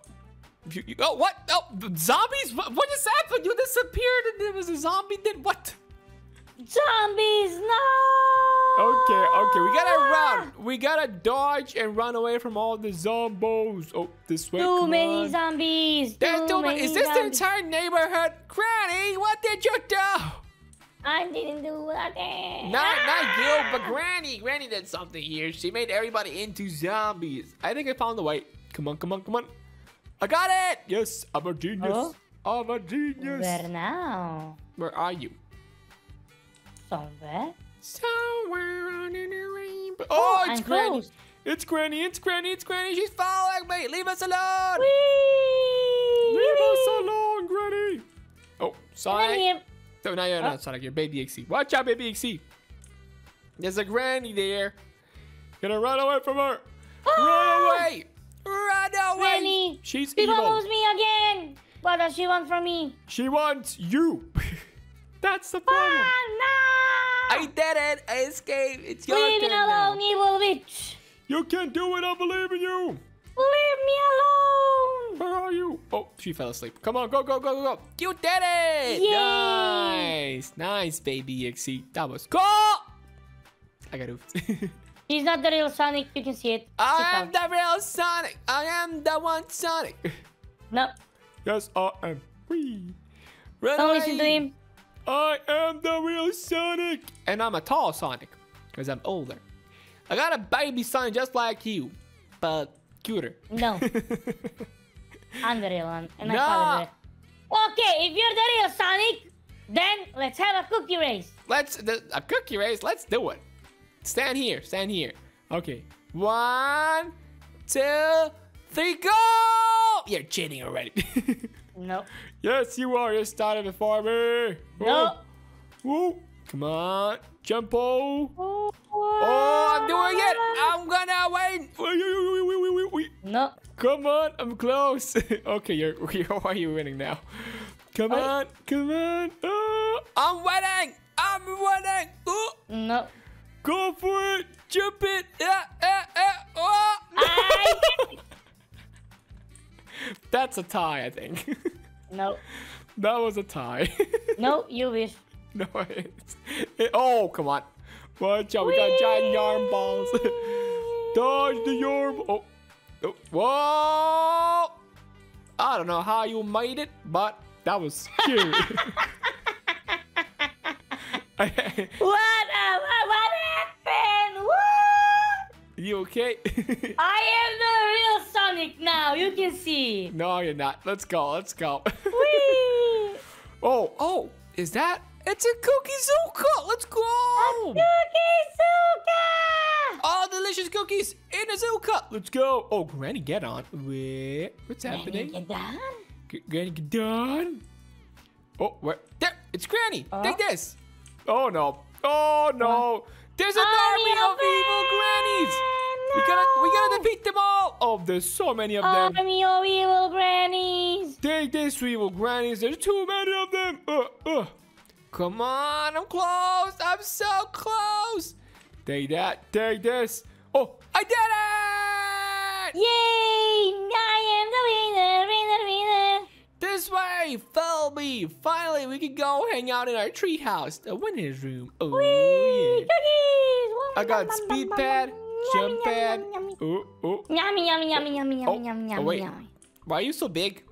Oh, what? Oh, zombies? What just happened? You disappeared and there was a zombie. Did what? Zombies, no! Okay. We gotta run. We gotta dodge and run away from all the zombos. Oh, this way. Too many zombies. There's too many. Is this the entire neighborhood? Granny, what did you do? I didn't do nothing. Not you, but Granny. Granny did something here. She made everybody into zombies. I think I found the way. Come on. I got it! Yes, I'm a genius. Oh? I'm a genius. Where now? Where are you? Somewhere. Somewhere on in the rainbow. Oh, it's Granny. Close. It's Granny. She's following me. Leave us alone. Whee! Leave us alone, Granny. Oh, Sonic. No, no, you're not Sonic. You're Baby.exe. Watch out, Baby.exe. There's a Granny there. Gonna run away from her. Oh! Run away. Run away! Granny, she's evil. She follows me again. What does she want from me? She wants you. That's the problem. Oh, I did it! I escaped! It's your turn. Leave it alone, now. Evil witch! You can do it, I believe in you! Leave me alone! Where are you? Oh, she fell asleep. Come on, go, go, go, go, go! You did it! Yay. Nice! Nice, baby Exe. That was cool! I got oofed. He's not the real Sonic, you can see it. I am the real Sonic! I am the one Sonic! No. Yes, I am. Whee. Don't listen to him. I am the real Sonic! And I'm a tall Sonic, because I'm older. I got a baby Sonic just like you, but cuter. No. I'm the real one, and no. I follow it. Okay, if you're the real Sonic, then let's have a cookie race. A cookie race? Let's do it. Stand here, stand here. Okay. 1, 2, 3, go! You're cheating already. No. Yes, you are. You started before me. No. Woo. Come on. Jump. Oh, I'm doing it. I'm gonna win. No. Come on. I'm close. Okay, why are you winning now? Come on. Come on. Oh, I'm winning. I'm winning. Oh. No. Go for it. Jump it. Oh. That's a tie, I think. No. That was a tie. No, you wish. No, oh, come on. Watch out. Whee! We got giant yarn balls. Dodge the yarn. Oh. Oh. Whoa. I don't know how you made it, but that was cute. What happened? Woo! You okay? I am the real Sonic now. You can see. No, you're not. Let's go. Let's go. Whee! Oh, is that? It's a cookie-zuka. Let's go. A cookie-zuka. All delicious cookies in a zuka. Let's go. Oh, Granny, get on. Wait, what's happening? Granny, get on. Granny, get on. Oh, where? There. It's Granny. Oh. Take this. Oh, no. Oh, no. There's an army of evil grannies. No. We gotta defeat them all. Oh, there's so many of them. Army of evil grannies. Take this, evil grannies. There's too many of them. Come on. I'm close. I'm so close. Take that. Take this. Oh, I did it. Yay. I am the winner. This way, follow me. Finally, we can go hang out in our treehouse, the winner's room. Oh, wee, yeah. I got speed pad, jump pad. Oh, oh. Yummy, yummy, yummy, yummy, yummy, yummy, yummy, wait. Why are you so big?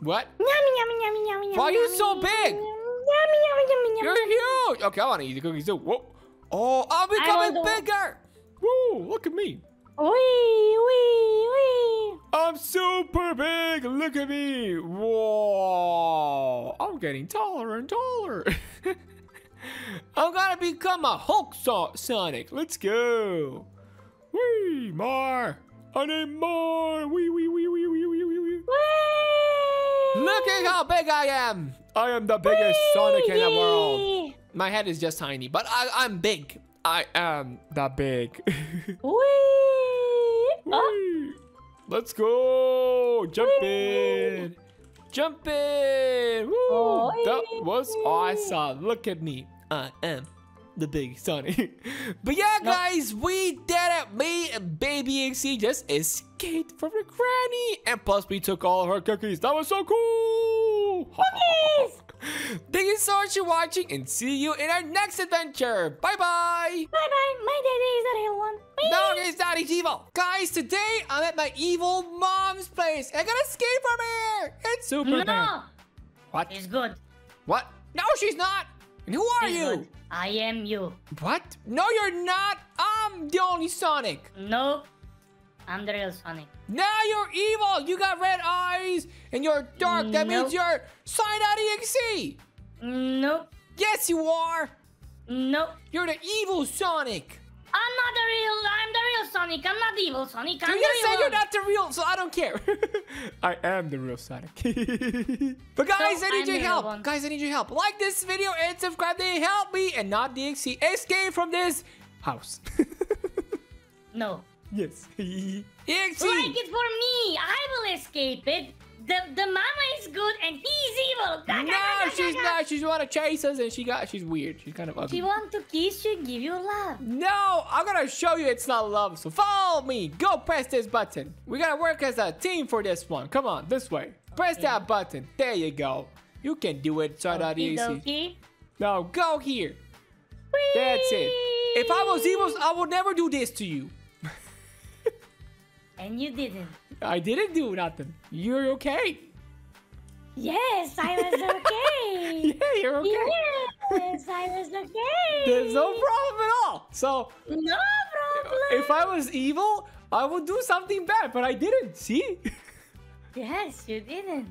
What? Yummy, yummy, yummy, yummy. Why are you so big? Yummy, yummy, yummy, yummy. You're huge. Okay, I want to eat the cookies too. Whoa. Oh, I'm becoming bigger. Woo, look at me. Wee, wee, wee. I'm super big. Look at me. Whoa. I'm getting taller and taller. I'm gonna become a Hulk Sonic. Let's go. Wee, more. I need more. Wee, wee, wee, wee, wee, wee, wee. Wee. Look at how big I am. I am the biggest wee. Sonic in the world. My head is just tiny, but I'm big. I am that big. Wee. Wee. Let's go. Jump in. Jump in. Woo. That was awesome. Look at me. I am the big Sonic. But yeah, guys, we did it. Me and Baby Exe just escaped from the granny. And plus, we took all of her cookies. That was so cool. Cookies. Thank you so much for watching, and see you in our next adventure. Bye bye. Bye bye. My daddy is the real one. Please. No, he's not. He's evil. Guys, today I'm at my evil mom's place. I gotta escape from here. It's super. No. What? She's good. What? No, she's not. And who are you? Good. I am you. What? No, you're not. I'm the only Sonic. No. I'm the real Sonic. Now you're evil. You got red eyes and you're dark. That means you're Sonic.exe. Nope. Yes, you are. Nope. You're the evil Sonic. I'm the real Sonic. I'm not the evil Sonic. I'm the real. You're not the real, so I don't care. I am the real Sonic. But guys, I need your help. Guys, I need your help. Like this video and subscribe to help me and not .exe escape from this house. No. Yes. Like it for me. I will escape it. The mama is good and he's evil. No, she's not. She's want to chase us, and she's weird. She's kind of ugly. She want to kiss you, give you love. No, I'm gonna show you it's not love. So follow me. Go press this button. We gotta work as a team for this one. Come on, this way. Press that button. There you go. You can do it. Try that easy. Now go here. Whee! That's it. If I was evil, I would never do this to you. And you didn't. I didn't do nothing. You're okay. Yes, I was okay. Yeah, you're okay. Yes, I was okay. There's no problem at all. So, no problem. If I was evil, I would do something bad, but I didn't. See? Yes, you didn't.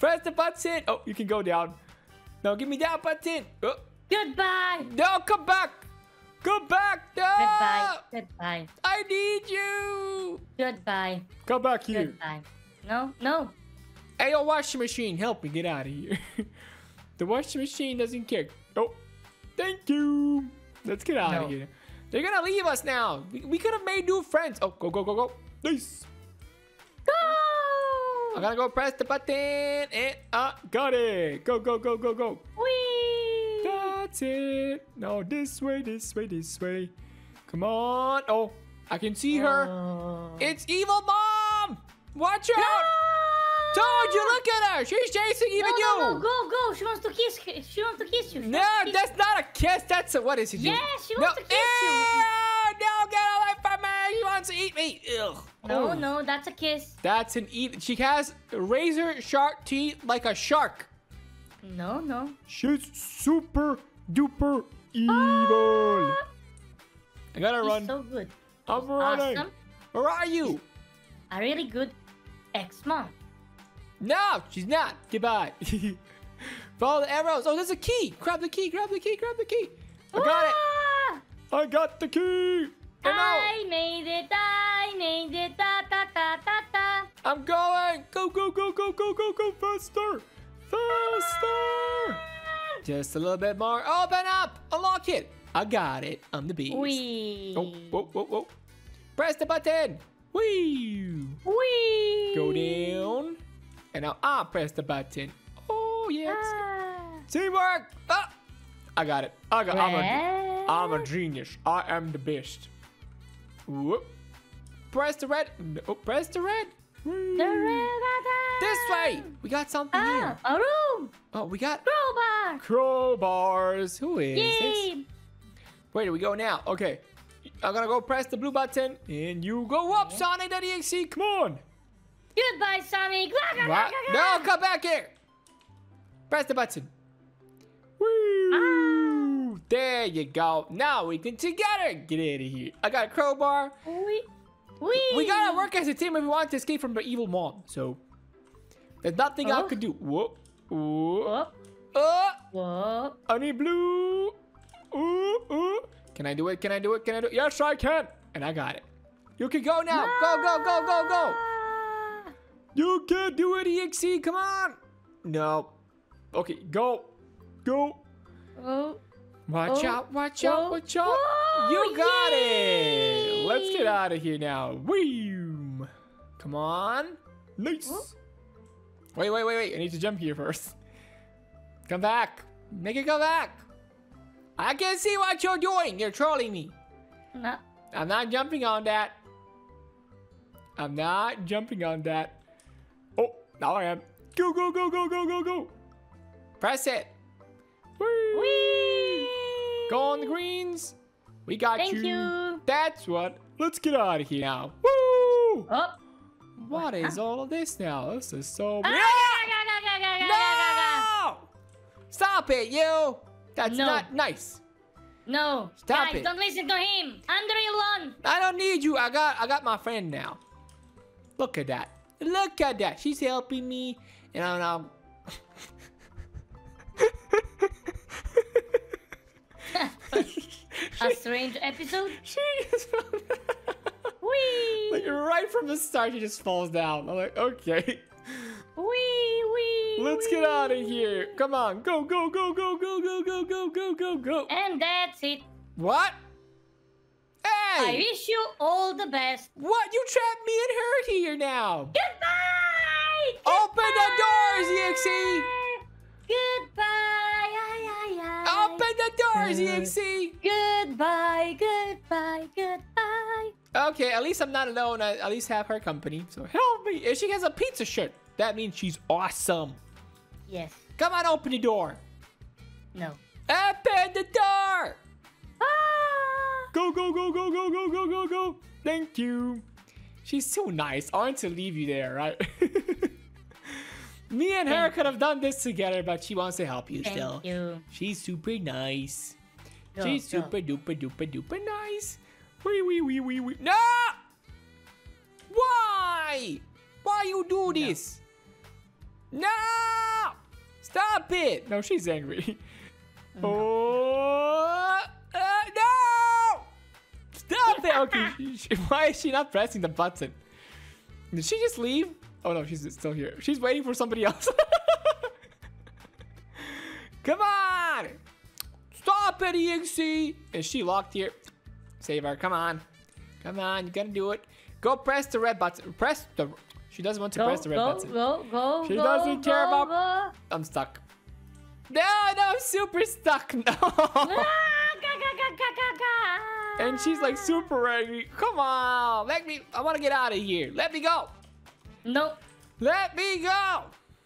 Press the button. Oh, you can go down. No, give me that button. Oh. Goodbye. No, come back. Come back. No. Goodbye. Goodbye. I need you. Goodbye. Come back here. Goodbye. No, no. Hey, yo, washing machine, help me get out of here. The washing machine doesn't care. Oh, thank you. Let's get out of here. They're gonna leave us now. We could have made new friends. Oh, go, go, go, go. Nice. Go. I'm gonna go press the button and got it. Go, go, go, go, go. Whee. That's it. No, this way, this way, this way. Come on. Oh, I can see her. It's evil mom. Watch out. No! Told you, look at her. She's chasing you. No, no, go, go. She wants to kiss you. She wants to kiss you. No, that's not a kiss. That's a, what is it? Yeah, she wants to kiss you. No, get away from me. She wants to eat me. Ugh. No, no, that's a kiss. That's an eat. She has razor sharp teeth like a shark. No, no. She's super duper evil. I gotta run. So good. I'm running. Awesome. Where are you? A really good ex-mom. No, she's not. Goodbye. Follow the arrows. Oh, there's a key. Grab the key. Grab the key. Grab the key. I got it. I got the key. I made it. I made it. Da, da, da, da, da. I'm going. Go, go, go, go, go, go, go. Faster. Faster. Just a little bit more. Open up. Unlock it. I got it. I'm the beast. Wee. Oh, whoa, whoa, whoa. Press the button. Wee. Wee. Go down. And now I press the button. Oh, yes. Teamwork. Ah. I got it. I'm a genius. I am the best. Whoop. Press the red. Oh, press the red. Wee. The red button. This way. We got something here. A room. Oh, we got crowbar. Crowbars. Who is this? Where do we go now? Okay. I'm gonna go press the blue button. And you go up, Sonic.exe. Come on. Goodbye, Sonic. No, come back here. Press the button. Woo. There you go. Now we can together get out of here. I got a crowbar. We gotta work as a team if we want to escape from the evil mom. So, there's nothing I could do. Whoa. Whoa. Whoa. I need blue. Ooh, ooh. Can I do it? Can I do it? Can I do it? Yes, I can. And I got it. You can go now. Go, go, go, go, go. You can do it, EXE. Come on. No. Okay, go. Go. Oh. Watch out. Watch out. Watch out. You got it. Let's get out of here now. Woo. Come on. Nice. Wait, wait, wait, wait. I need to jump here first. Come back. Make it go back. I can see what you're doing. You're trolling me. No. I'm not jumping on that. I'm not jumping on that. Oh, now I am. Go, go, go, go, go, go, go. Press it. Whee! Whee! Go on the greens. We got you. Thank you. That's what. Let's get out of here now. Woo! Oh. What is all of this now? This is so... No! Stop it, you! That's not nice. No. Stop it. Don't listen to him. I'm the real one. I don't need you. I got my friend now. Look at that. Look at that. She's helping me. And I'm... A strange episode? She just fell down. Wee. Like right from the start, she just falls down. I'm like, okay. Wee, wee, let's get out of here. Come on. Go, go, go, go, go, go, go, go, go, go, go. And that's it. What? Hey! I wish you all the best. What? You trapped me and her here now. Goodbye! Open Open the doors, EXE! Goodbye, aye, aye, aye. Open the doors, EXE! Goodbye, goodbye, goodbye. Okay, at least I'm not alone. I at least have her company. So help me. If she has a pizza shirt, that means she's awesome. Yes. Come on, open the door. No. Open the door! Ah! Go, go, go, go, go, go, go, go, go. Thank you. She's so nice. I want to leave you there, right? Me and her could have done this together, but she wants to help you still. Thank you. She's super nice. Go, she's go. Super duper duper duper nice. Wee wee wee wee wee. No! Why? Why you do this? No! Stop it! No, she's angry. No. Oh! No! Stop it! Okay. Why is she not pressing the button? Did she just leave? Oh no, she's still here. She's waiting for somebody else. Come on! Stop it, EXE! Is she locked here? Save her. Come on. Come on, you gotta do it. Go press the red button. Press the... She doesn't want to press the red button. She doesn't care about... Go. I'm stuck. No, I'm super stuck. No. And she's like super angry. Come on. Let me... I want to get out of here. Let me go. No. Let me go.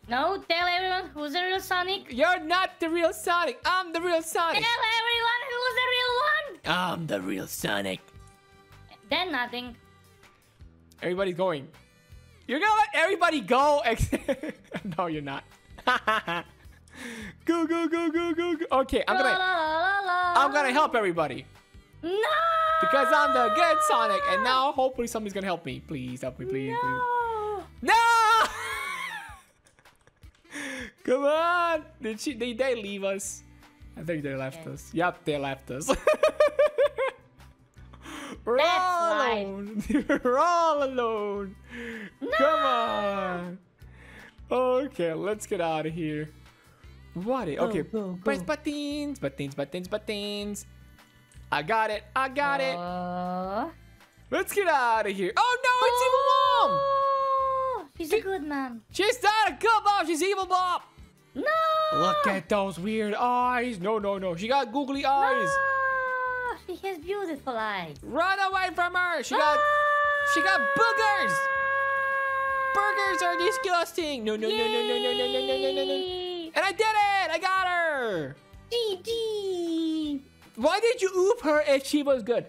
No, tell everyone who's the real Sonic. You're not the real Sonic. I'm the real Sonic. Tell everyone who's the real one. I'm the real Sonic. Then nothing. Everybody's going. You're gonna let everybody go. No, you're not. Go, go, go, go, go, go. Okay, I'm gonna... I'm gonna help everybody. No! Because I'm the good Sonic. And now, hopefully, somebody's gonna help me. Please, help me, please. No! Please. No! Come on! Did they leave us? I think they left us. Yep, they left us. We're all alone. We're all alone. No! Come on. Okay, let's get out of here. What? Okay, go. Press buttons, buttons, buttons, buttons. I got it. I got it. Let's get out of here. Oh no! It's evil mom. She's a good mom. She's not a good mom. She's evil mom. No. Look at those weird eyes. No, no, no. She got googly eyes. No. She has beautiful eyes. Run away from her. She got boogers. Burgers are disgusting. No, no, no, no, no, no, no, no, no, no, no. And I did it. I got her. GG. Why did you oof her if she was good?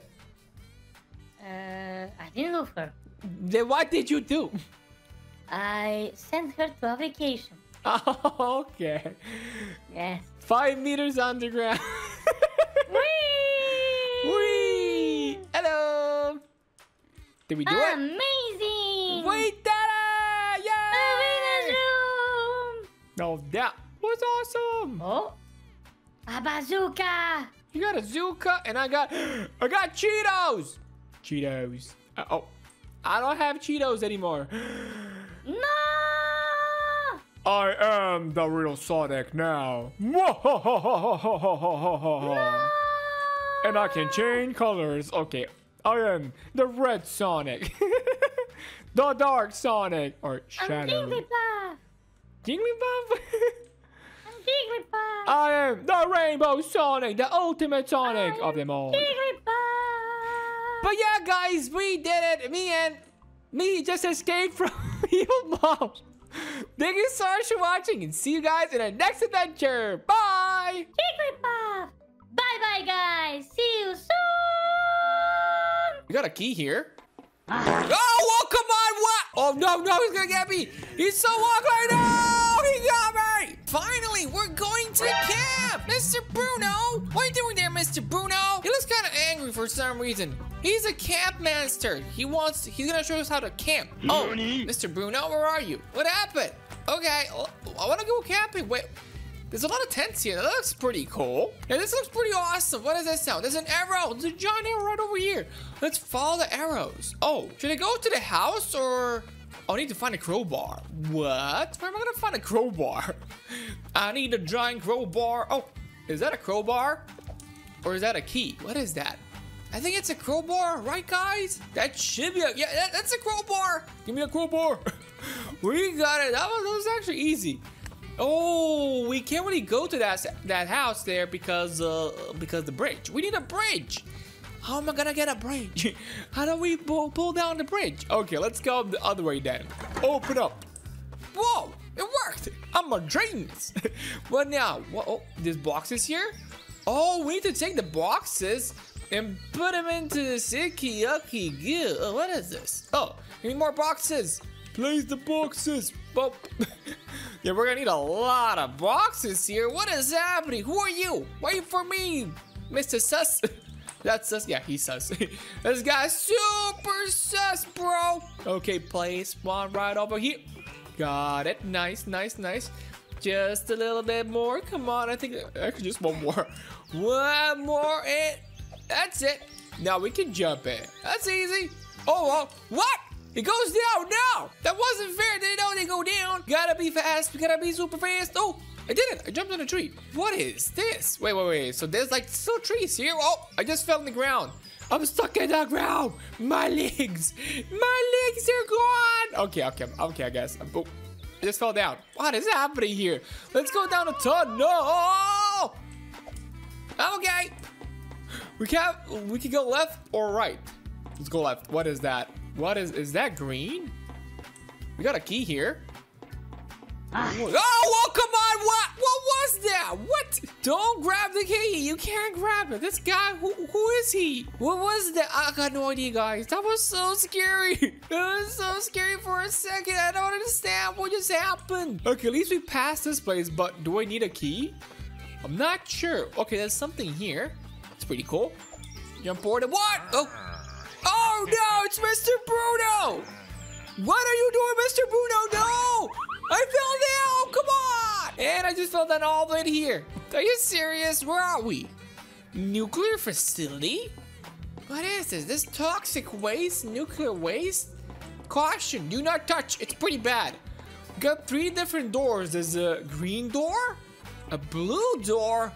I didn't oof her. Then what did you do? I sent her to a vacation. Oh, okay. Yes. 5 meters underground. Whee! Whee! Hello! Did we do it? Amazing! Wait, Dada! Yay! Room! No, that was awesome! Oh! A bazooka! You got a bazooka and I got Cheetos! Cheetos. Oh. I don't have Cheetos anymore. No! I am the real Sonic now. No! And I can change colors. Okay, I am the red Sonic. The dark Sonic. Or Shadow. I'm Jigglypuff. Jigglypuff? I'm Jigglypuff. I am the rainbow Sonic. The ultimate Sonic of them all. Jigglypuff. But yeah, guys, we did it. Me just escaped from... evil mom. Thank you so much for watching and see you guys in our next adventure. Bye. Jigglypuff. Bye bye guys. See you soon. You got a key here. Oh, come on. What? Oh, no. He's going to get me. He's so walk right now. He got me. Finally, we're going to camp. Mr. Bruno. What are you doing there, Mr. Bruno? He looks kind of angry for some reason. He's a camp master. He's gonna show us how to camp. Oh, Mr. Bruno, where are you? What happened? Okay, I wanna go camping. Wait, there's a lot of tents here. That looks pretty cool. Yeah, this looks pretty awesome. What is that sound? There's an arrow. There's a giant arrow right over here. Let's follow the arrows. Oh, should I go to the house or? I need to find a crowbar. What? Where am I gonna find a crowbar? I need a giant crowbar. Oh, is that a crowbar? Or is that a key? What is that? I think it's a crowbar, right guys? That should be a, yeah, that's a crowbar. Give me a crowbar. We got it. That was actually easy. Oh, we can't really go to that house there because the bridge. We need a bridge. How am I gonna get a bridge? How do we pull down the bridge? Okay, let's go the other way then. Open up. Whoa, it worked. I'm a genius. What now? What, oh, there's boxes here? Oh, we need to take the boxes and put them into the Sikiuki Goo. Oh, what is this? Oh, we need more boxes. Place the boxes. Oh. Yeah, we're gonna need a lot of boxes here. What is happening? Who are you? Wait for me, Mr. Sus. That's sus. Yeah, he's sus. This guy's super sus, bro. Okay, place one right over here. Got it. Nice, nice, nice. Just a little bit more. Come on, I think actually just one more. One more. It. That's it. Now we can jump in. That's easy. Oh, well, what? It goes down now. That wasn't fair. They know they go down. Gotta be fast. We gotta be super fast. Oh, I did it. I jumped on a tree. What is this? Wait, wait, wait. So there's like still trees here. Oh, I just fell on the ground. I'm stuck in the ground. My legs are gone. Okay, okay, okay. I guess. Oh, I just fell down. What is happening here? Let's go down a tunnel. Okay. We can go left or right. Let's go left. What is that? What is that green? We got a key here. Ah. Oh, well, come on. What was that? What? Don't grab the key. You can't grab it. This guy, who is he? What was that? I got no idea, guys. That was so scary. It was so scary for a second. I don't understand what just happened. Okay, at least we passed this place, but do I need a key? I'm not sure. Okay, there's something here. It's pretty cool. Jump forward and what? Oh. Oh no, it's Mr. Bruno! What are you doing, Mr. Bruno? No! I fell down! Come on! And I just fell down all the way to here. Are you serious? Where are we? Nuclear facility? What is this? This toxic waste? Nuclear waste? Caution, do not touch. It's pretty bad. We got three different doors. There's a green door, a blue door,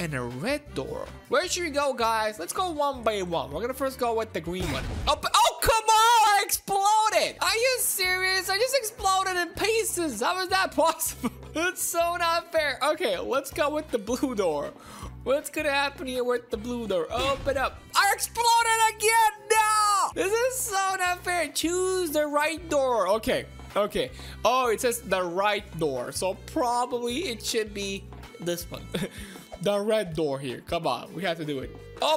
and a red door. Where should we go, guys? Let's go one by one. We're gonna first go with the green one. Oh, come on! I exploded! Are you serious? I just exploded in pieces. How is that possible? That's so not fair. Okay, let's go with the blue door. What's gonna happen here with the blue door? Open up. I exploded again! No! This is so not fair. Choose the right door. Okay, okay. Oh, it says the right door. So probably it should be this one. The red door here. Come on, we have to do it. Oh,